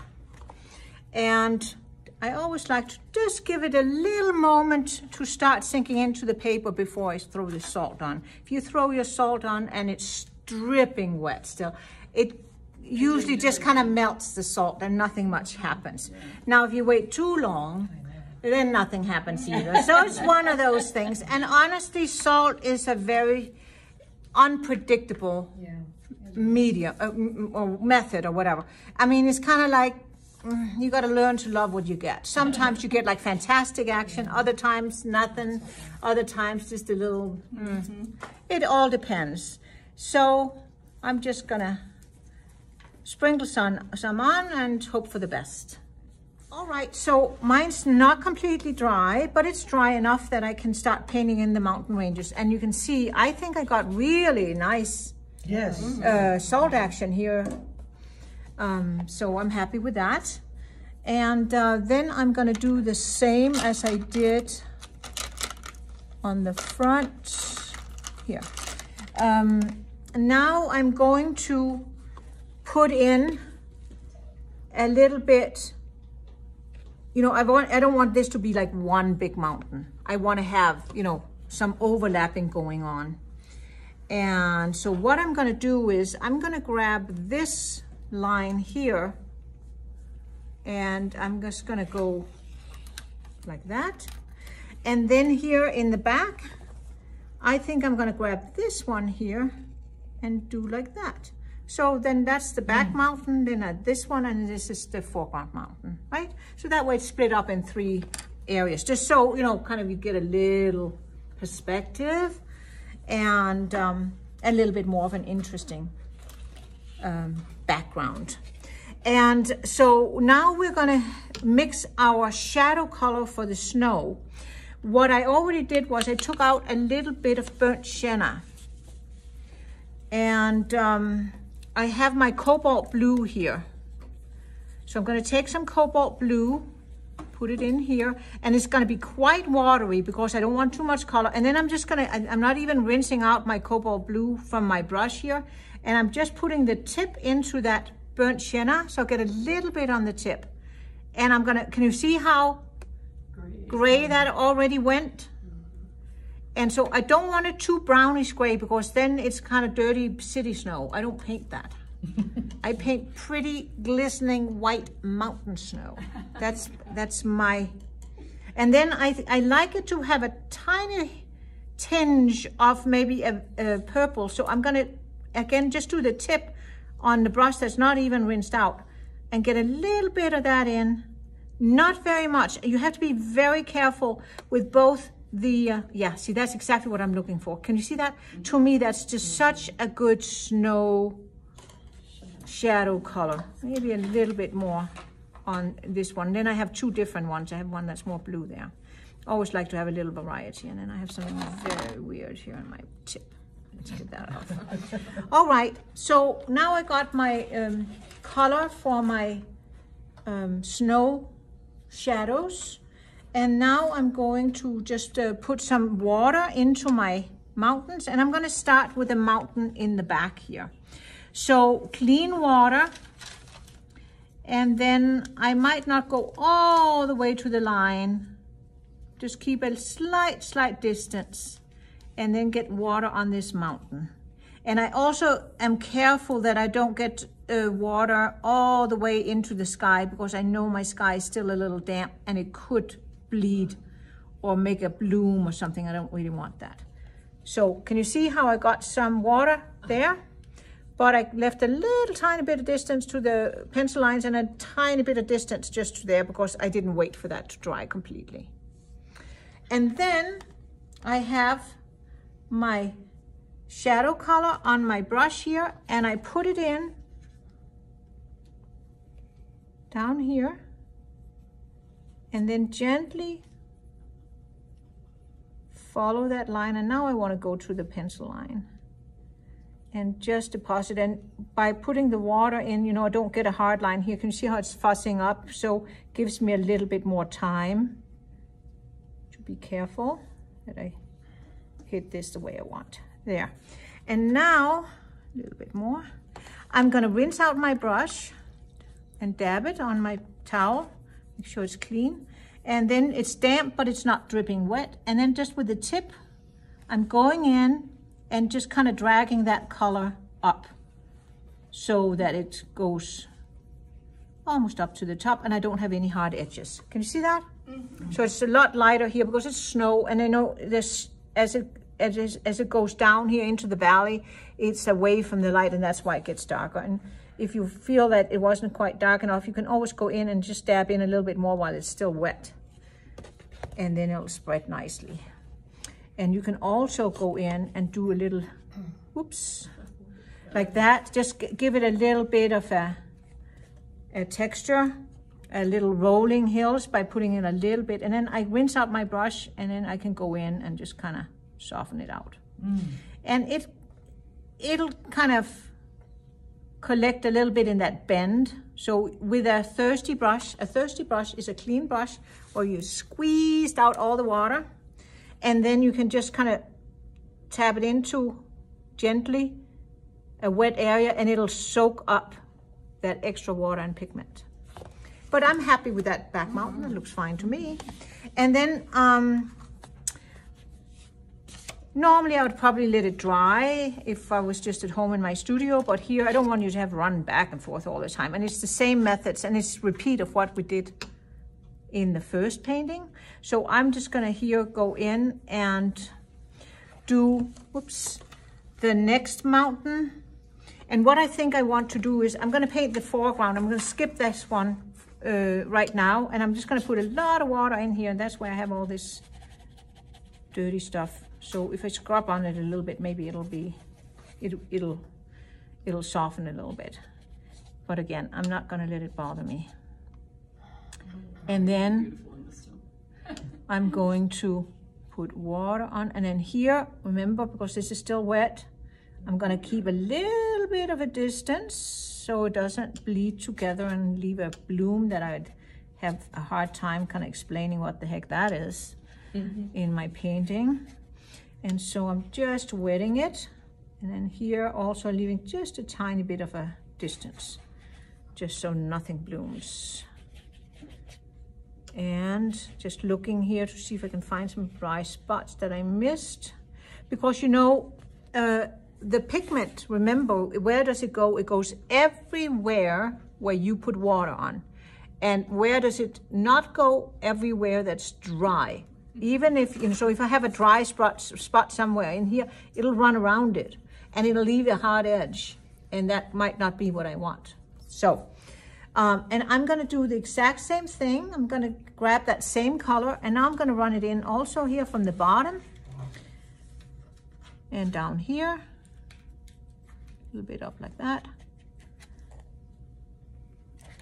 And I always like to just give it a little moment to start sinking into the paper before I throw the salt on. If you throw your salt on and it's dripping wet still, it usually just kind of melts the salt and nothing much happens. Now, if you wait too long, then nothing happens either. So it's one of those things. And honestly, salt is a very unpredictable media or method or whatever. I mean, it's kind of like you got to learn to love what you get. Sometimes you get like fantastic action, other times nothing, other times just a little, it all depends. So I'm just gonna sprinkle some on and hope for the best. All right, so mine's not completely dry, but it's dry enough that I can start painting in the mountain ranges. And you can see, I think I got really nice salt action here. So I'm happy with that. And then I'm gonna do the same as I did on the front here. Now I'm going to put in a little bit, you know, I don't want this to be like one big mountain. I wanna have, you know, some overlapping going on. And so what I'm gonna do is I'm gonna grab this line here and I'm just gonna go like that. And then here in the back, I think I'm gonna grab this one here and do like that. So then that's the back mountain, then this one, and this is the foreground mountain, right? So that way it's split up in three areas, just so, you know, kind of you get a little perspective and a little bit more of an interesting background. And so now we're gonna mix our shadow color for the snow. What I already did was I took out a little bit of burnt sienna. And I have my cobalt blue here. So I'm gonna take some cobalt blue, put it in here, and it's gonna be quite watery because I don't want too much color. And then I'm just gonna, I'm not even rinsing out my cobalt blue from my brush here. And I'm just putting the tip into that burnt sienna. So I'll get a little bit on the tip. And I'm gonna, can you see how gray that already went? And so I don't want it too brownish gray because then it's kind of dirty city snow. I don't paint that. I paint pretty glistening white mountain snow. That's my, and then I like it to have a tiny tinge of maybe a purple. So I'm gonna, again, just do the tip on the brush that's not even rinsed out and get a little bit of that in, not very much. You have to be very careful with both the, yeah, see, that's exactly what I'm looking for. Can you see that? To me, that's just such a good snow shadow color. Maybe a little bit more on this one. Then I have two different ones. I have one that's more blue there. Always like to have a little variety. And then I have something very weird here on my tip. Let's get that off. All right, so now I got my color for my snow shadows. And now I'm going to just put some water into my mountains. And I'm gonna start with a mountain in the back here. So clean water. And then I might not go all the way to the line. Just keep a slight distance. And then get water on this mountain. And I also am careful that I don't get water all the way into the sky because I know my sky is still a little damp and it could bleed or make a bloom or something. I don't really want that. So can you see how I got some water there? But I left a little tiny bit of distance to the pencil lines and a tiny bit of distance just to there because I didn't wait for that to dry completely. And then I have my shadow color on my brush here and I put it in down here, and then gently follow that line. And now I want to go through the pencil line and just deposit. And by putting the water in, you know, I don't get a hard line here. Can you see how it's fussing up? So it gives me a little bit more time to be careful that I hit this the way I want. There. And now a little bit more. I'm going to rinse out my brush and dab it on my towel. Make sure it's clean. And then it's damp, but it's not dripping wet. And then just with the tip, I'm going in and just kind of dragging that color up so that it goes almost up to the top and I don't have any hard edges. Can you see that? Mm-hmm. So it's a lot lighter here because it's snow, and I know this as it goes down here into the valley, it's away from the light, and that's why it gets darker. And if you feel that it wasn't quite dark enough, you can always go in and just dab in a little bit more while it's still wet, and then it'll spread nicely. And you can also go in and do a little, whoops, like that. Just give it a little bit of a texture, a little rolling hills by putting in a little bit. And then I rinse out my brush, and then I can go in and just kind of soften it out. Mm. And it'll kind of collect a little bit in that bend. So with a thirsty brush is a clean brush where you squeezed out all the water, and then you can just kind of tap it into gently a wet area, and it'll soak up that extra water and pigment. But I'm happy with that back mountain. It looks fine to me. And then normally I would probably let it dry if I was just at home in my studio, but here I don't want you to have run back and forth all the time. And it's the same methods, and it's a repeat of what we did in the first painting. So I'm just gonna here go in and do, whoops, the next mountain. And what I think I want to do is I'm gonna paint the foreground. I'm gonna skip this one right now, and I'm just gonna put a lot of water in here, and that's where I have all this dirty stuff. So if I scrub on it a little bit, maybe it'll soften a little bit. But again, I'm not gonna let it bother me. And then I'm going to put water on. And then here, remember, because this is still wet, I'm going to keep a little bit of a distance so it doesn't bleed together and leave a bloom that I'd have a hard time kind of explaining what the heck that is in my painting. And so I'm just wetting it. And then here also leaving just a tiny bit of a distance, just so nothing blooms. And just looking here to see if I can find some dry spots that I missed. Because, you know, the pigment, remember, where does it go? It goes everywhere where you put water on. And where does it not go? Everywhere that's dry. Even if, you know, so if I have a dry spot somewhere in here, it'll run around it. And it'll leave a hard edge. And that might not be what I want. So... and I'm going to do the exact same thing. I'm going to grab that same color, and now I'm going to run it in also here from the bottom and down here, a little bit up like that,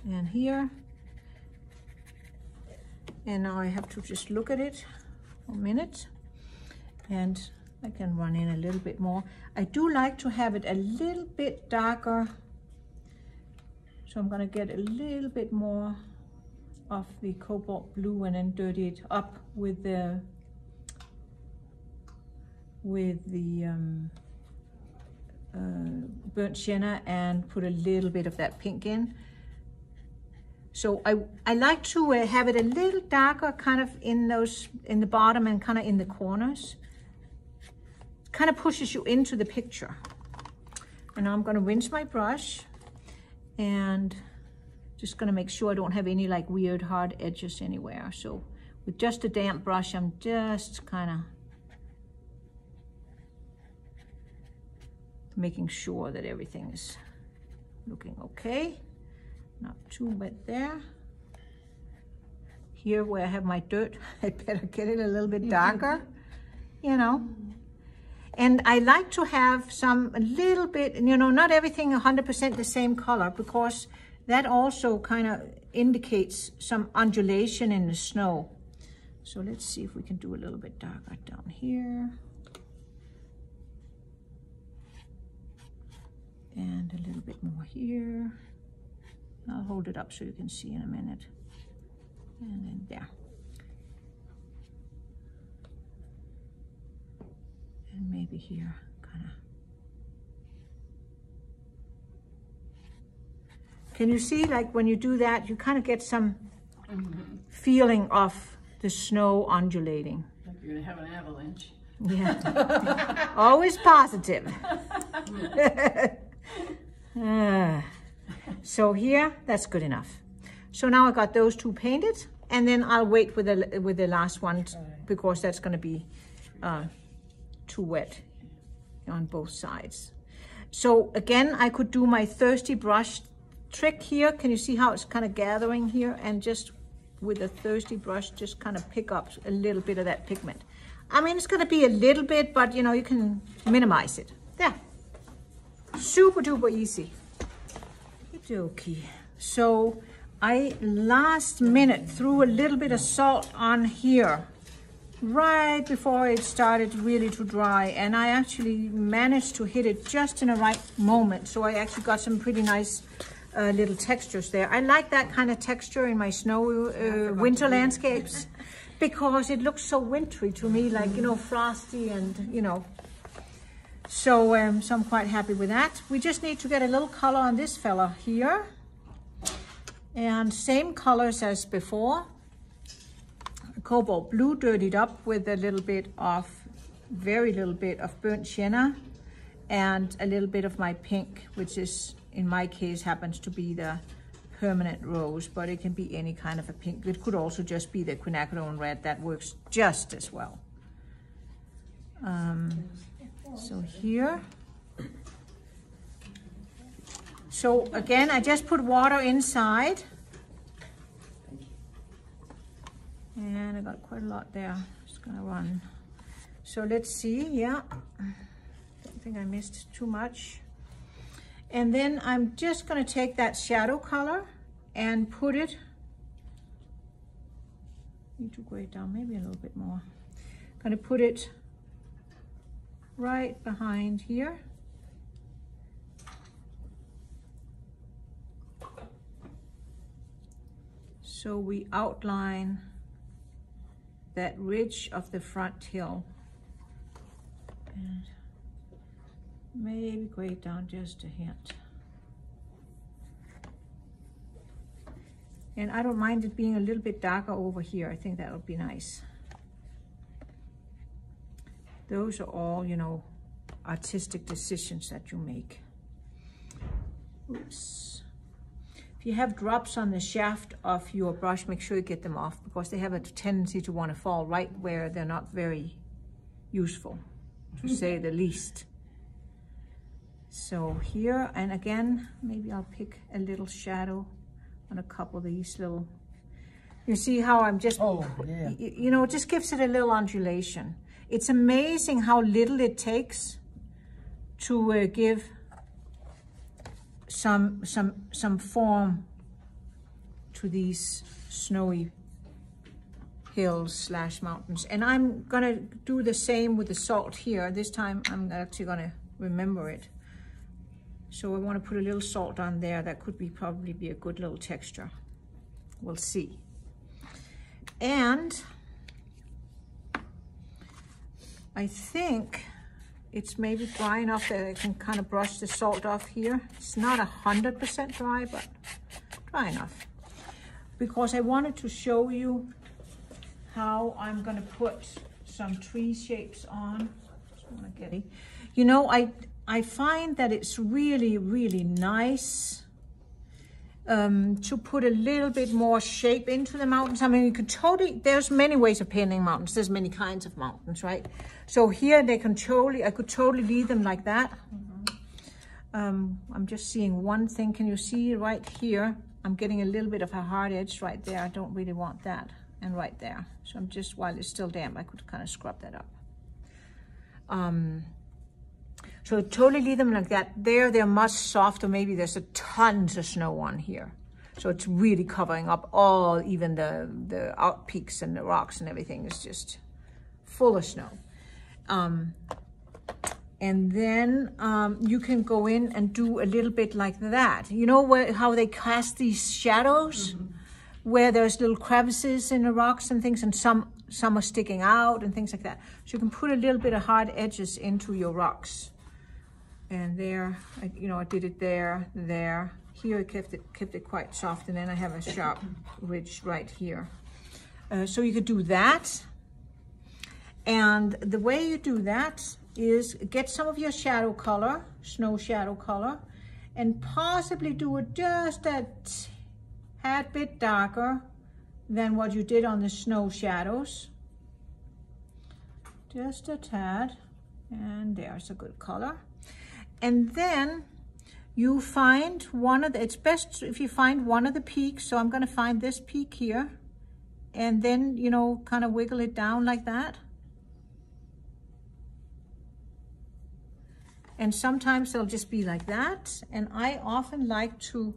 and here. And now I have to just look at it for a minute, and I can run in a little bit more. I do like to have it a little bit darker. So I'm going to get a little bit more of the cobalt blue and then dirty it up with the burnt sienna, and put a little bit of that pink in. So I like to have it a little darker, kind of in the bottom and kind of in the corners. It kind of pushes you into the picture. And now I'm going to rinse my brush. And just gonna make sure I don't have any like weird hard edges anywhere. So with just a damp brush, I'm just kind of making sure that everything is looking okay. Not too wet there. Here where I have my dirt, I better get it a little bit darker, you know. And I like to have some, a little bit, you know, not everything 100% the same color, because That also kind of indicates some undulation in the snow. So let's see if we can do a little bit darker down here. And a little bit more here. I'll hold it up so you can see in a minute. And then there. And maybe here, kind of. Can you see, like when you do that, you kind of get some feeling of the snow undulating. Like you're gonna have an avalanche. Yeah. Always positive. So here, that's good enough. So now I got those two painted, and then I'll wait with the last one because that's going to be too wet on both sides. So again, I could do my thirsty brush trick here. Can you see how it's kind of gathering here? And just with a thirsty brush, just kind of pick up a little bit of that pigment. I mean, it's going to be a little bit, but you know, you can minimize it. There. Super duper easy. Okey-dokey. So I last minute threw a little bit of salt on here right before it started really to dry, and I actually managed to hit it just in the right moment. So I actually got some pretty nice little textures there. I like that kind of texture in my snow winter landscapes because it looks so wintry to me, like, you know, frosty and, you know. So I'm quite happy with that. We just need to get a little color on this fella here. And same colors as before. Cobalt Blue dirtied up with a little bit of, very little bit of burnt sienna. And a little bit of my pink, which is, in my case, happens to be the Permanent Rose. But it can be any kind of a pink. It could also just be the Quinacridone Red. That works just as well. So here, so again, I just put water inside, and I got quite a lot there. It's gonna run. So let's see. Yeah, don't think I missed too much. And then I'm just gonna take that shadow color and put it. Need to go it down maybe a little bit more. Gonna put it right behind here. So we outline that ridge of the front hill. And maybe go down just a hint. And I don't mind it being a little bit darker over here. I think that'll be nice. Those are all, you know, artistic decisions that you make. Oops. If you have drops on the shaft of your brush, make sure you get them off because they have a tendency to want to fall right where they're not very useful, to say the least. So here, and again, maybe I'll pick a little shadow on a couple of these little, you see how I'm just, you know, it just gives it a little undulation. It's amazing how little it takes to give some form to these snowy hills / mountains. And I'm gonna do the same with the salt here. This time I'm actually gonna remember it. So I wanna put a little salt on there. That could be probably be a good little texture. We'll see. And I think it's maybe dry enough that I can kind of brush the salt off here. It's not 100% dry, but dry enough. Because I wanted to show you how I'm gonna put some tree shapes on. You know, I find that it's really, really nice to put a little bit more shape into the mountains. I mean, you could totally, there's many ways of painting mountains. There's many kinds of mountains, right? So here they can totally, I could totally leave them like that. I'm just seeing one thing. Can you see right here? I'm getting a little bit of a hard edge right there. I don't really want that. And right there. So I'm just, while it's still damp, I could kind of scrub that up. So totally leave them like that. They're much softer. Maybe there's a tons of snow on here. So it's really covering up all, even the out peaks and the rocks and everything is just full of snow. And then you can go in and do a little bit like that. You know where, how they cast these shadows? Mm-hmm. Where there's little crevices in the rocks and things, and some are sticking out and things like that. So you can put a little bit of hard edges into your rocks. And there, I did it there, there. Here I kept it quite soft, and then I have a sharp ridge right here. So you could do that. And the way you do that is get some of your shadow color, snow shadow color, and possibly do it just a tad bit darker than what you did on the snow shadows. Just a tad, and there's a good color. And then you find one of the, it's best if you find one of the peaks. So I'm gonna find this peak here, and then, kind of wiggle it down like that. And sometimes they'll just be like that. And I often like to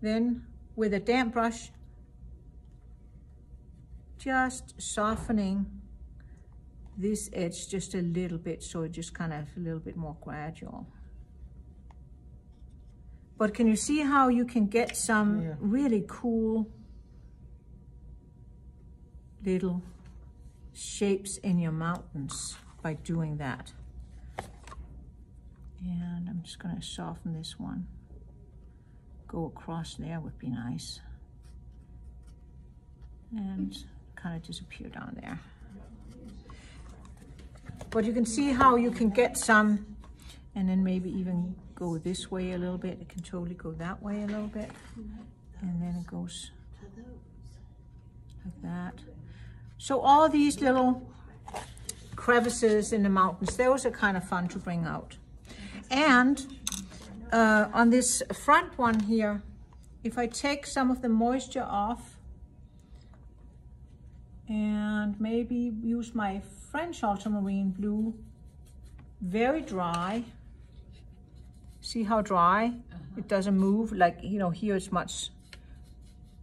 then, with a damp brush, just softening this edge just a little bit, so it just kind of a little bit more gradual. But can you see how you can get some really cool little shapes in your mountains by doing that? And I'm just gonna soften this one. Go across there would be nice. And kind of disappear down there. But you can see how you can get some, and then maybe even go this way a little bit. It can totally go that way a little bit. And then it goes like that. So all these little crevices in the mountains, those are kind of fun to bring out. And on this front one here, if I take some of the moisture off and maybe use my French ultramarine blue, very dry. See how dry? Uh-huh. It doesn't move. Like, here it's much,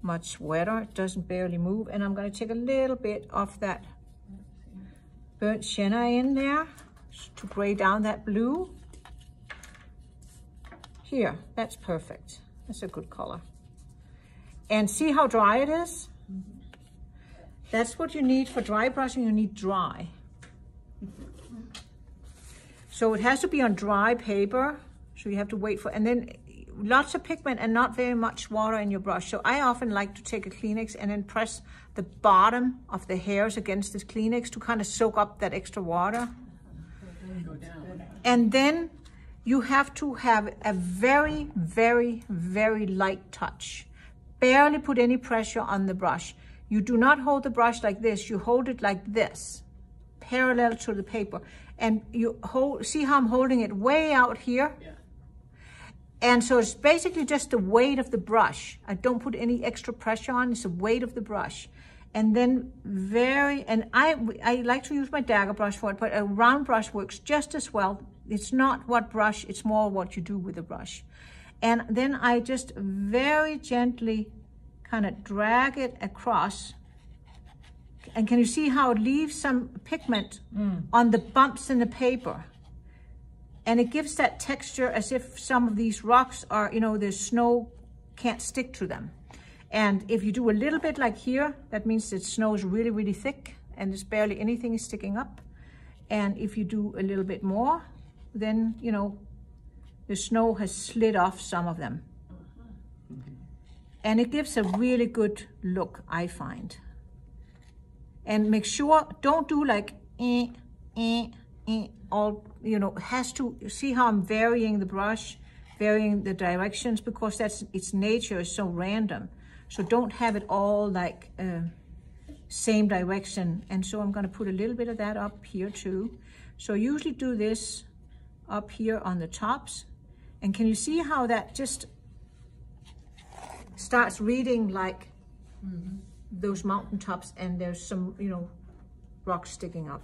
much wetter. It doesn't barely move. And I'm going to take a little bit of that burnt sienna in there to gray down that blue. Here, that's perfect. That's a good color. And see how dry it is? Mm-hmm. That's what you need for dry brushing. You need dry. Mm-hmm. So it has to be on dry paper. So you have to wait for, and then lots of pigment and not very much water in your brush. So I often like to take a Kleenex and then press the bottom of the hairs against this Kleenex to kind of soak up that extra water. And then you have to have a very, very, very light touch. Barely put any pressure on the brush. You do not hold the brush like this. You hold it like this, parallel to the paper. And you hold, see how I'm holding it way out here? Yeah. And so it's basically just the weight of the brush. I don't put any extra pressure on. It's the weight of the brush. And then I like to use my dagger brush for it, but a round brush works just as well. It's not what brush, it's more what you do with the brush. And then I just very gently kind of drag it across. And can you see how it leaves some pigment on the bumps in the paper? And it gives that texture as if some of these rocks are, the snow can't stick to them. And if you do a little bit like here, that means that snow is really, really thick and there's barely anything is sticking up. And if you do a little bit more, then, the snow has slid off some of them. And it gives a really good look, I find. And make sure, don't do like, all, has to, see how I'm varying the brush, varying the directions, because its nature is so random. So don't have it all like same direction. And so I'm gonna put a little bit of that up here too. So I usually do this up here on the tops. And can you see how that just starts reading like those mountaintops, and there's some, rocks sticking up.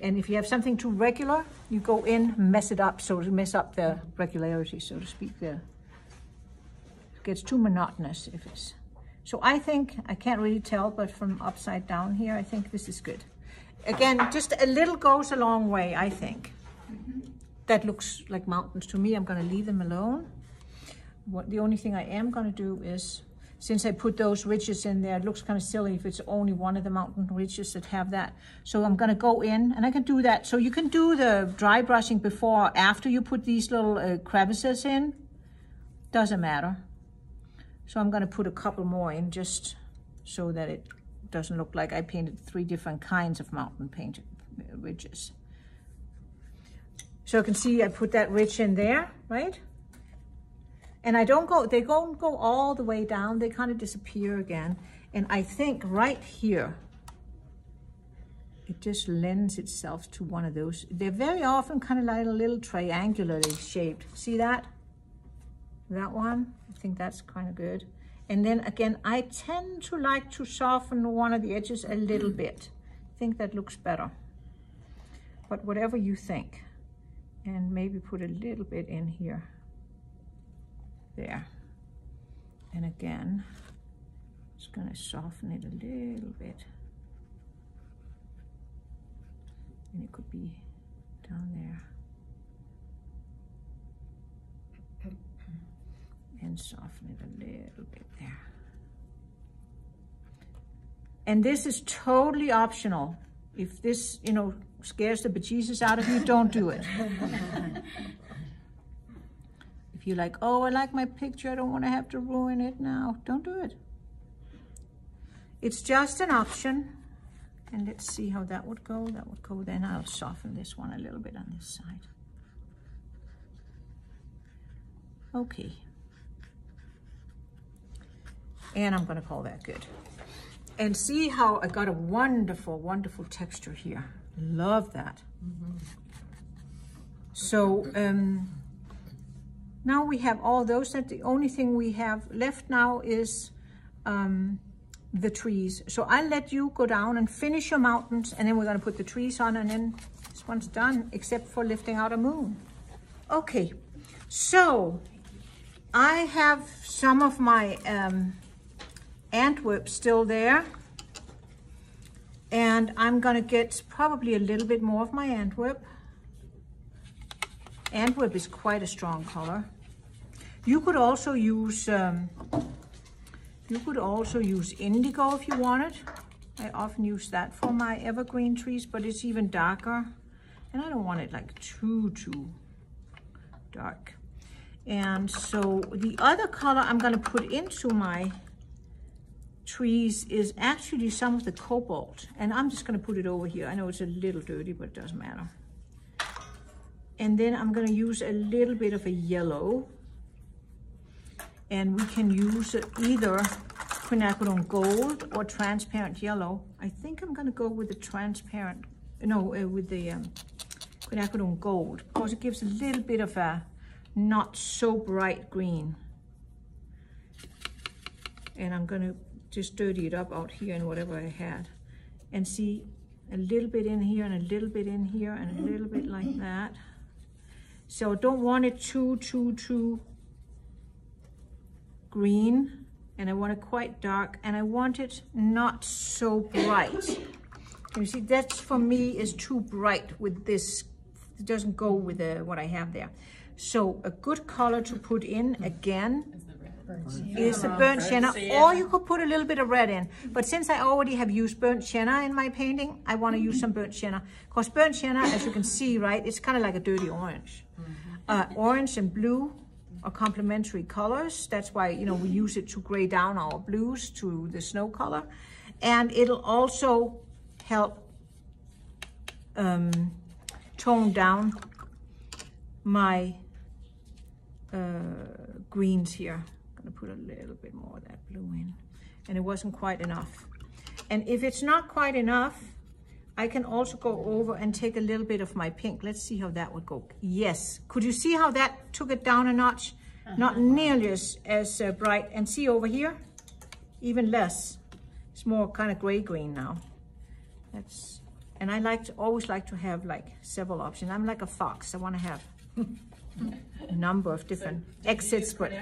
And if you have something too regular, you go in, mess it up, so to mess up the regularity, so to speak, there. It gets too monotonous if it's. So I think, I can't really tell, but from upside down here, I think this is good. Again, just a little goes a long way, I think. That looks like mountains to me. I'm gonna leave them alone. The only thing I am gonna do is, since I put those ridges in there, it looks kind of silly if it's only one of the mountain ridges that have that. So I'm gonna go in, and I can do that. So you can do the dry brushing before or after you put these little crevices in. Doesn't matter. So I'm gonna put a couple more in just so that it doesn't look like I painted three different kinds of mountain painted ridges. So you can see I put that ridge in there, right? And I don't go, they don't go all the way down. They kind of disappear again. And I think right here, it just lends itself to one of those. They're very often kind of like a little triangularly shaped. See that? That one? I think that's kind of good. And then again, I tend to like to soften one of the edges a little bit. I think that looks better. But whatever you think. And maybe put a little bit in here. There. And again, just gonna soften it a little bit. And it could be down there. And soften it a little bit there. And this is totally optional. If this, you know, scares the bejesus out of you, don't do it. If you're like, oh, I like my picture, I don't want to have to ruin it now, don't do it. It's just an option. And let's see how that would go. That would go then. I'll soften this one a little bit on this side. Okay. And I'm gonna call that good. And see how I got a wonderful, wonderful texture here. Love that. Mm-hmm. So now we have all those. That the only thing we have left now is the trees. So I'll let you go down and finish your mountains, and then we're gonna put the trees on, and then this one's done, except for lifting out a moon. Okay, so I have some of my Antwerp still there, and I'm gonna get probably a little bit more of my Antwerp. Antwerp is quite a strong color. You could also use indigo if you wanted. I often use that for my evergreen trees, but it's even darker, and I don't want it like too dark. And so the other color I'm gonna put into my trees is actually some of the cobalt, and I'm just gonna put it over here. I know it's a little dirty, but it doesn't matter. And then I'm gonna use a little bit of a yellow, and we can use either quinacridone gold or transparent yellow. I think I'm gonna go with the transparent, no, with the quinacridone gold, because it gives a little bit of a not so bright green. And I'm gonna just dirty it up out here and whatever I had. And see, a little bit in here and a little bit in here and a little bit like that. So don't want it too green. And I want it quite dark, and I want it not so bright. You see, that's for me is too bright with this. It doesn't go with what I have there. So a good color to put in again is the burnt sienna, or you could put a little bit of red in. But since I already have used burnt sienna in my painting, I want to use some burnt sienna. Because burnt sienna, as you can see, right, it's kind of like a dirty orange. Orange and blue are complementary colors. That's why, you know, we use it to gray down our blues to the snow color. And it'll also help tone down my greens here. Gonna put a little bit more of that blue in, and it wasn't quite enough. And if it's not quite enough, I can also go over and take a little bit of my pink. Let's see how that would go. Yes, could you see how that took it down a notch? Not nearly as bright. And see over here, even less. It's more kind of gray green now. That's And I like to always like to have like several options. I'm like a fox. I want to have a number of different exits. But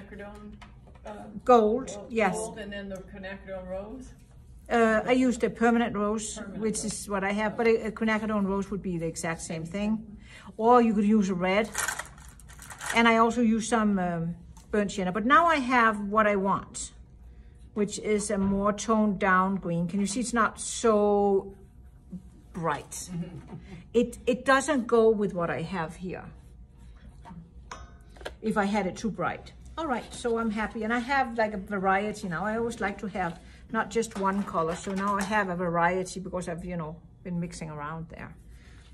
gold, yes. Gold, and then the Quinacrodone Rose. I used a Permanent Rose, which is what I have. But a Quinacrodone Rose would be the exact same thing. Or you could use a red. And I also use some burnt sienna. But now I have what I want, which is a more toned down green. Can you see it's not so bright? It doesn't go with what I have here, if I had it too bright. All right, so I'm happy. And I have like a variety now. I always like to have not just one color. So now I have a variety because I've, you know, been mixing around there.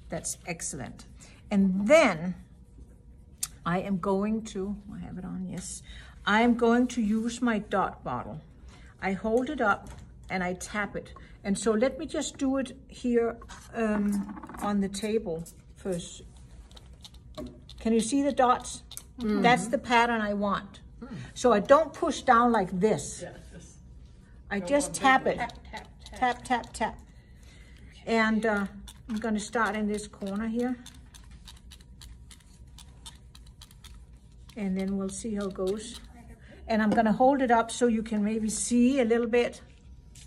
That's excellent. And then I am going to, I have it on, yes. I am going to use my dot bottle. I hold it up and I tap it. And so let me just do it here on the table first. Can you see the dots? Mm-hmm. That's the pattern I want. Mm. So I don't push down like this. Yeah, I just tap it. Tap, tap, tap. Tap, tap, tap. And I'm going to start in this corner here. And then we'll see how it goes. And I'm going to hold it up so you can maybe see a little bit.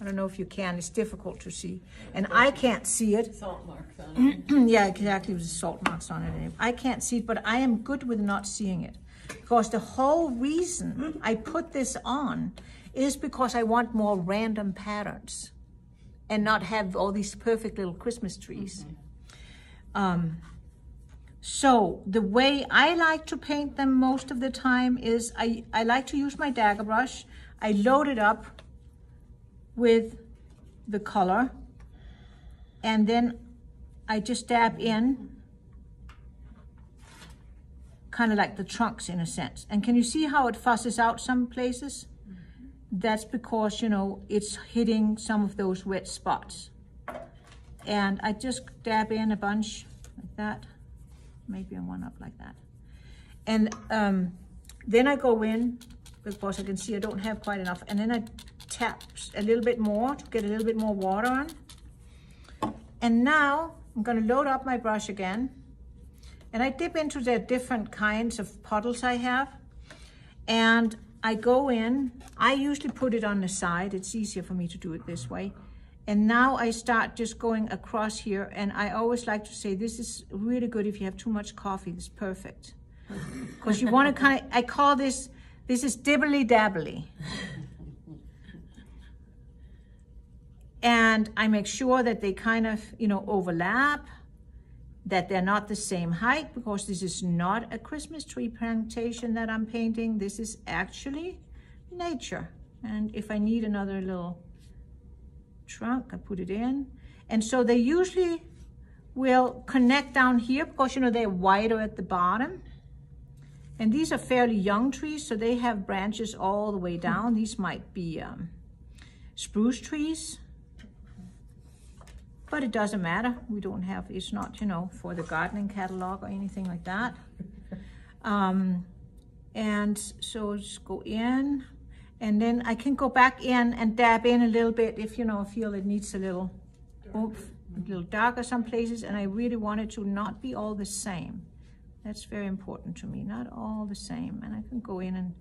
I don't know if you can. It's difficult to see. And I can't see it. Salt marks on it. Yeah, exactly. With salt marks on it. I can't see it, but I am good with not seeing it. Because the whole reason I put this on is because I want more random patterns and not have all these perfect little Christmas trees. Mm-hmm. So the way I like to paint them most of the time is I like to use my dagger brush. I load it up with the color and then I just dab in, kind of like the trunks in a sense. And can you see how it fusses out some places? Mm-hmm. That's because, you know, it's hitting some of those wet spots. And I just dab in a bunch like that. Maybe one up like that. And then I go in, because I can see I don't have quite enough. And then I tap a little bit more to get a little bit more water on. And now I'm going to load up my brush again. And I dip into the different kinds of puddles I have. And I go in. I usually put it on the side. It's easier for me to do it this way. And now I start just going across here, and I always like to say, this is really good if you have too much coffee, it's perfect. Because you want to kind of, I call this is dibbly-dabbly. And I make sure that they kind of, you know, overlap, that they're not the same height, because this is not a Christmas tree plantation that I'm painting. This is actually nature. And if I need another little trunk, I put it in. And so they usually will connect down here because, you know, they're wider at the bottom. And these are fairly young trees, so they have branches all the way down. These might be spruce trees, but it doesn't matter. We don't have, it's not, you know, for the gardening catalog or anything like that. And so just go in. And then I can go back in and dab in a little bit if, you know, I feel it needs a little oomph, a little darker some places. And I really want it to not be all the same. That's very important to me, not all the same. And I can go in and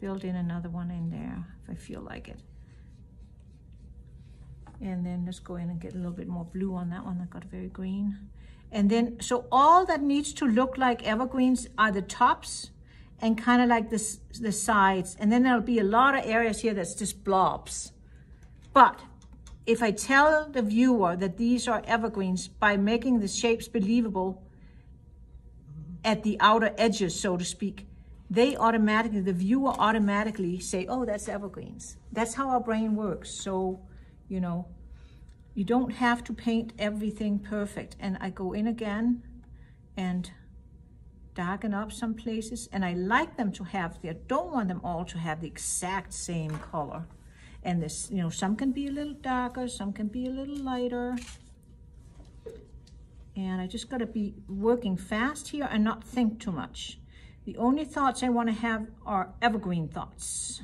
build in another one in there if I feel like it. And then let's go in and get a little bit more blue on that one. That got very green. And then, so all that needs to look like evergreens are the tops and kind of like this, the sides. And then there'll be a lot of areas here that's just blobs. But if I tell the viewer that these are evergreens by making the shapes believable at the outer edges, so to speak, they automatically, the viewer automatically say, oh, that's evergreens. That's how our brain works. So, you know, you don't have to paint everything perfect. And I go in again and darken up some places, and I like them to have, I don't want them all to have the exact same color. And this, you know, some can be a little darker, some can be a little lighter. And I just gotta be working fast here and not think too much. The only thoughts I wanna have are evergreen thoughts.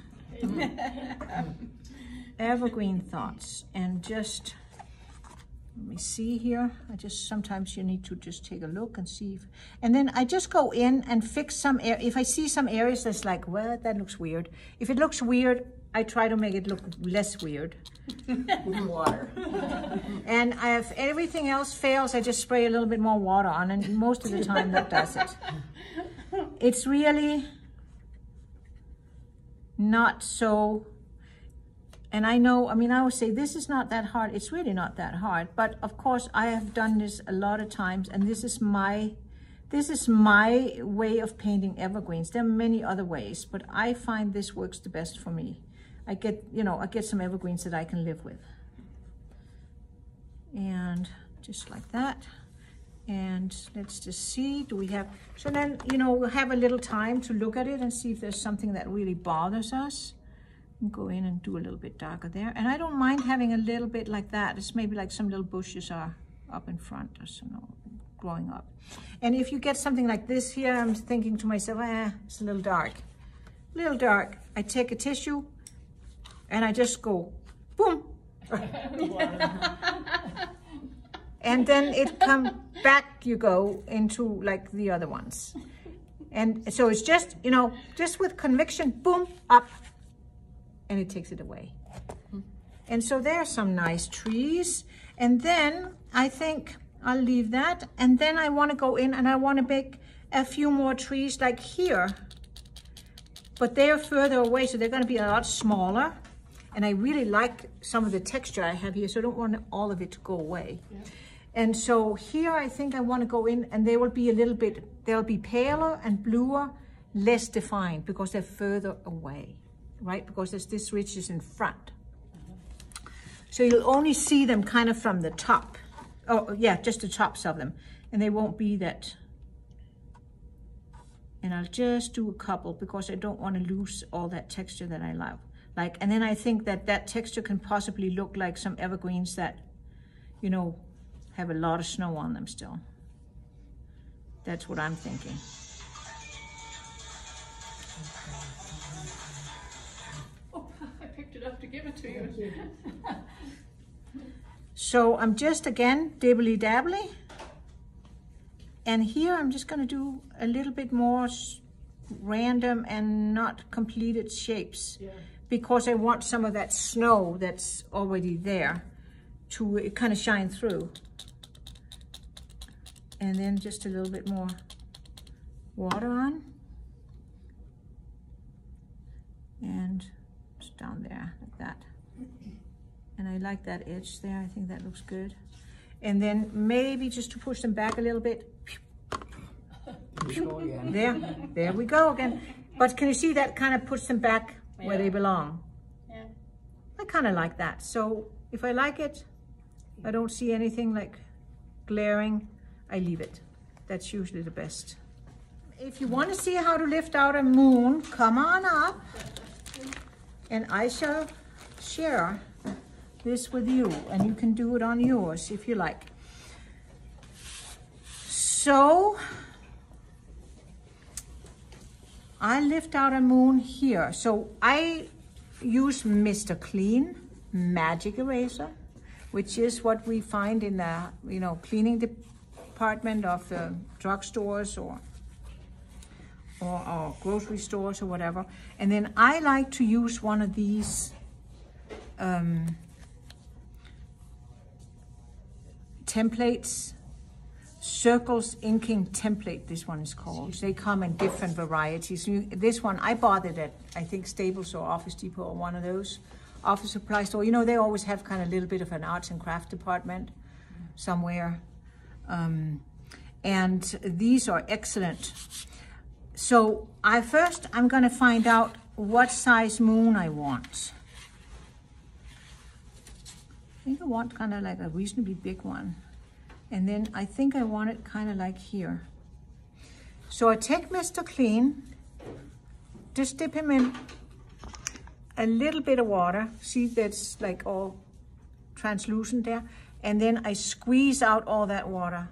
Evergreen thoughts, and just Let me see here. I just, sometimes you need to just take a look and see. If, and then I just go in and fix some areas. If I see some areas that's like, well, that looks weird. If it looks weird, I try to make it look less weird with water. And I have, everything else fails, I just spray a little bit more water on, and most of the time that does it. It's really not so, and I know, I mean, I would say this is not that hard. It's really not that hard, but of course I have done this a lot of times, and this is my way of painting evergreens. There are many other ways, but I find this works the best for me. I get, you know, I get some evergreens that I can live with. And just like that. And let's just see, do we have, so then, you know, we'll have a little time to look at it and see if there's something that really bothers us. We'll go in and do a little bit darker there. And I don't mind having a little bit like that. It's maybe like some little bushes are up in front or something, growing up. And if you get something like this here, I'm thinking to myself, it's a little dark. I take a tissue, and I just go, boom. And then it comes back, you go into like the other ones. And so it's just, you know, just with conviction, boom, up. And it takes it away. And so there are some nice trees. And then I think I'll leave that. And then I want to go in and I want to make a few more trees like here. But they're further away, so they're going to be a lot smaller. And I really like some of the texture I have here, so I don't want all of it to go away. Yeah. And so here I think I want to go in, and they will be a little bit, they'll be paler and bluer, less defined, because they're further away, right? Because there's this ridge in front. So you'll only see them kind of from the top. Oh yeah, just the tops of them. And they won't be that. And I'll just do a couple because I don't want to lose all that texture that I love. Like, and then I think that that texture can possibly look like some evergreens that, you know, have a lot of snow on them still. That's what I'm thinking. Oh, I picked it up to give it to you. So I'm just, again, dibbly-dabbly. And here I'm just going to do a little bit more random and not completed shapes. Yeah. Because I want some of that snow that's already there to kind of shine through. And then just a little bit more water on. And just down there like that. And I like that edge there, I think that looks good. And then maybe just to push them back a little bit. There we go again. But can you see that kind of puts them back where they belong? Yeah. I kind of like that. So if I like it, I don't see anything like glaring, I leave it. That's usually the best. If you want to see how to lift out a moon, come on up and I shall share this with you, and you can do it on yours if you like. So I lift out a moon here. So I use Mr. Clean Magic Eraser, which is what we find in the, you know, cleaning department of the drugstores or grocery stores or whatever. And then I like to use one of these templates. Circles inking template, this one is called. They come in different varieties. This one, I bought it at, I think, Staples or Office Depot or one of those office supply store. You know, they always have kind of a little bit of an arts and craft department somewhere. And these are excellent. So I'm going to find out what size moon I want. I think I want kind of like a reasonably big one. And then I think I want it kind of like here. So I take Mr. Clean, just dip him in a little bit of water. See, that's like all translucent there. And then I squeeze out all that water.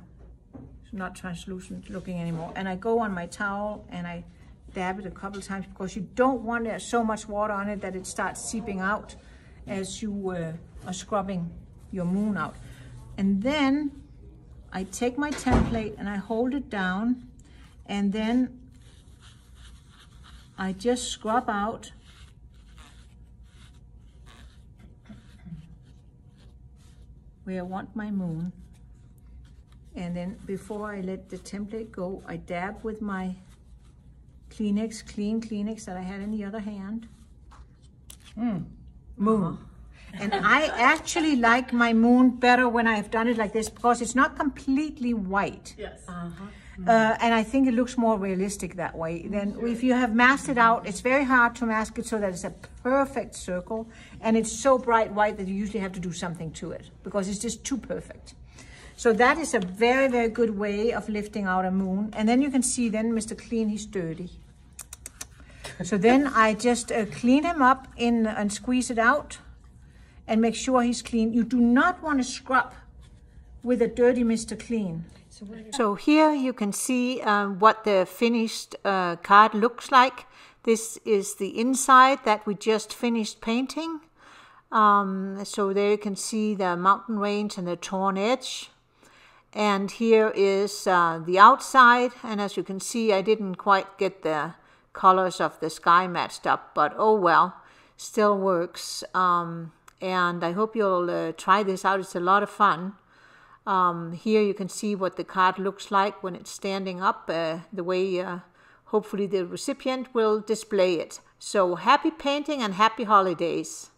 It's not translucent looking anymore. And I go on my towel and I dab it a couple of times because you don't want so much water on it that it starts seeping out as you are scrubbing your moon out. And then I take my template and I hold it down, and then I just scrub out where I want my moon. And then before I let the template go, I dab with my Kleenex, clean Kleenex that I had in the other hand. Moon. And I actually like my moon better when I've done it like this, because it's not completely white. Yes. And I think it looks more realistic that way. Then if you have masked it out, it's very hard to mask it so that it's a perfect circle. And it's so bright white that you usually have to do something to it because it's just too perfect. So that is a very, very good way of lifting out a moon. And then you can see then Mr. Clean, he's dirty. So then I just clean him up in and squeeze it out and make sure he's clean. You do not want to scrub with a dirty Mr. Clean. So here you can see what the finished card looks like. This is the inside that we just finished painting. So there you can see the mountain range and the torn edge. And here is the outside, and as you can see, I didn't quite get the colors of the sky matched up, but oh well, still works. And I hope you'll try this out. It's a lot of fun. Here you can see what the card looks like when it's standing up, the way hopefully the recipient will display it. So happy painting and happy holidays.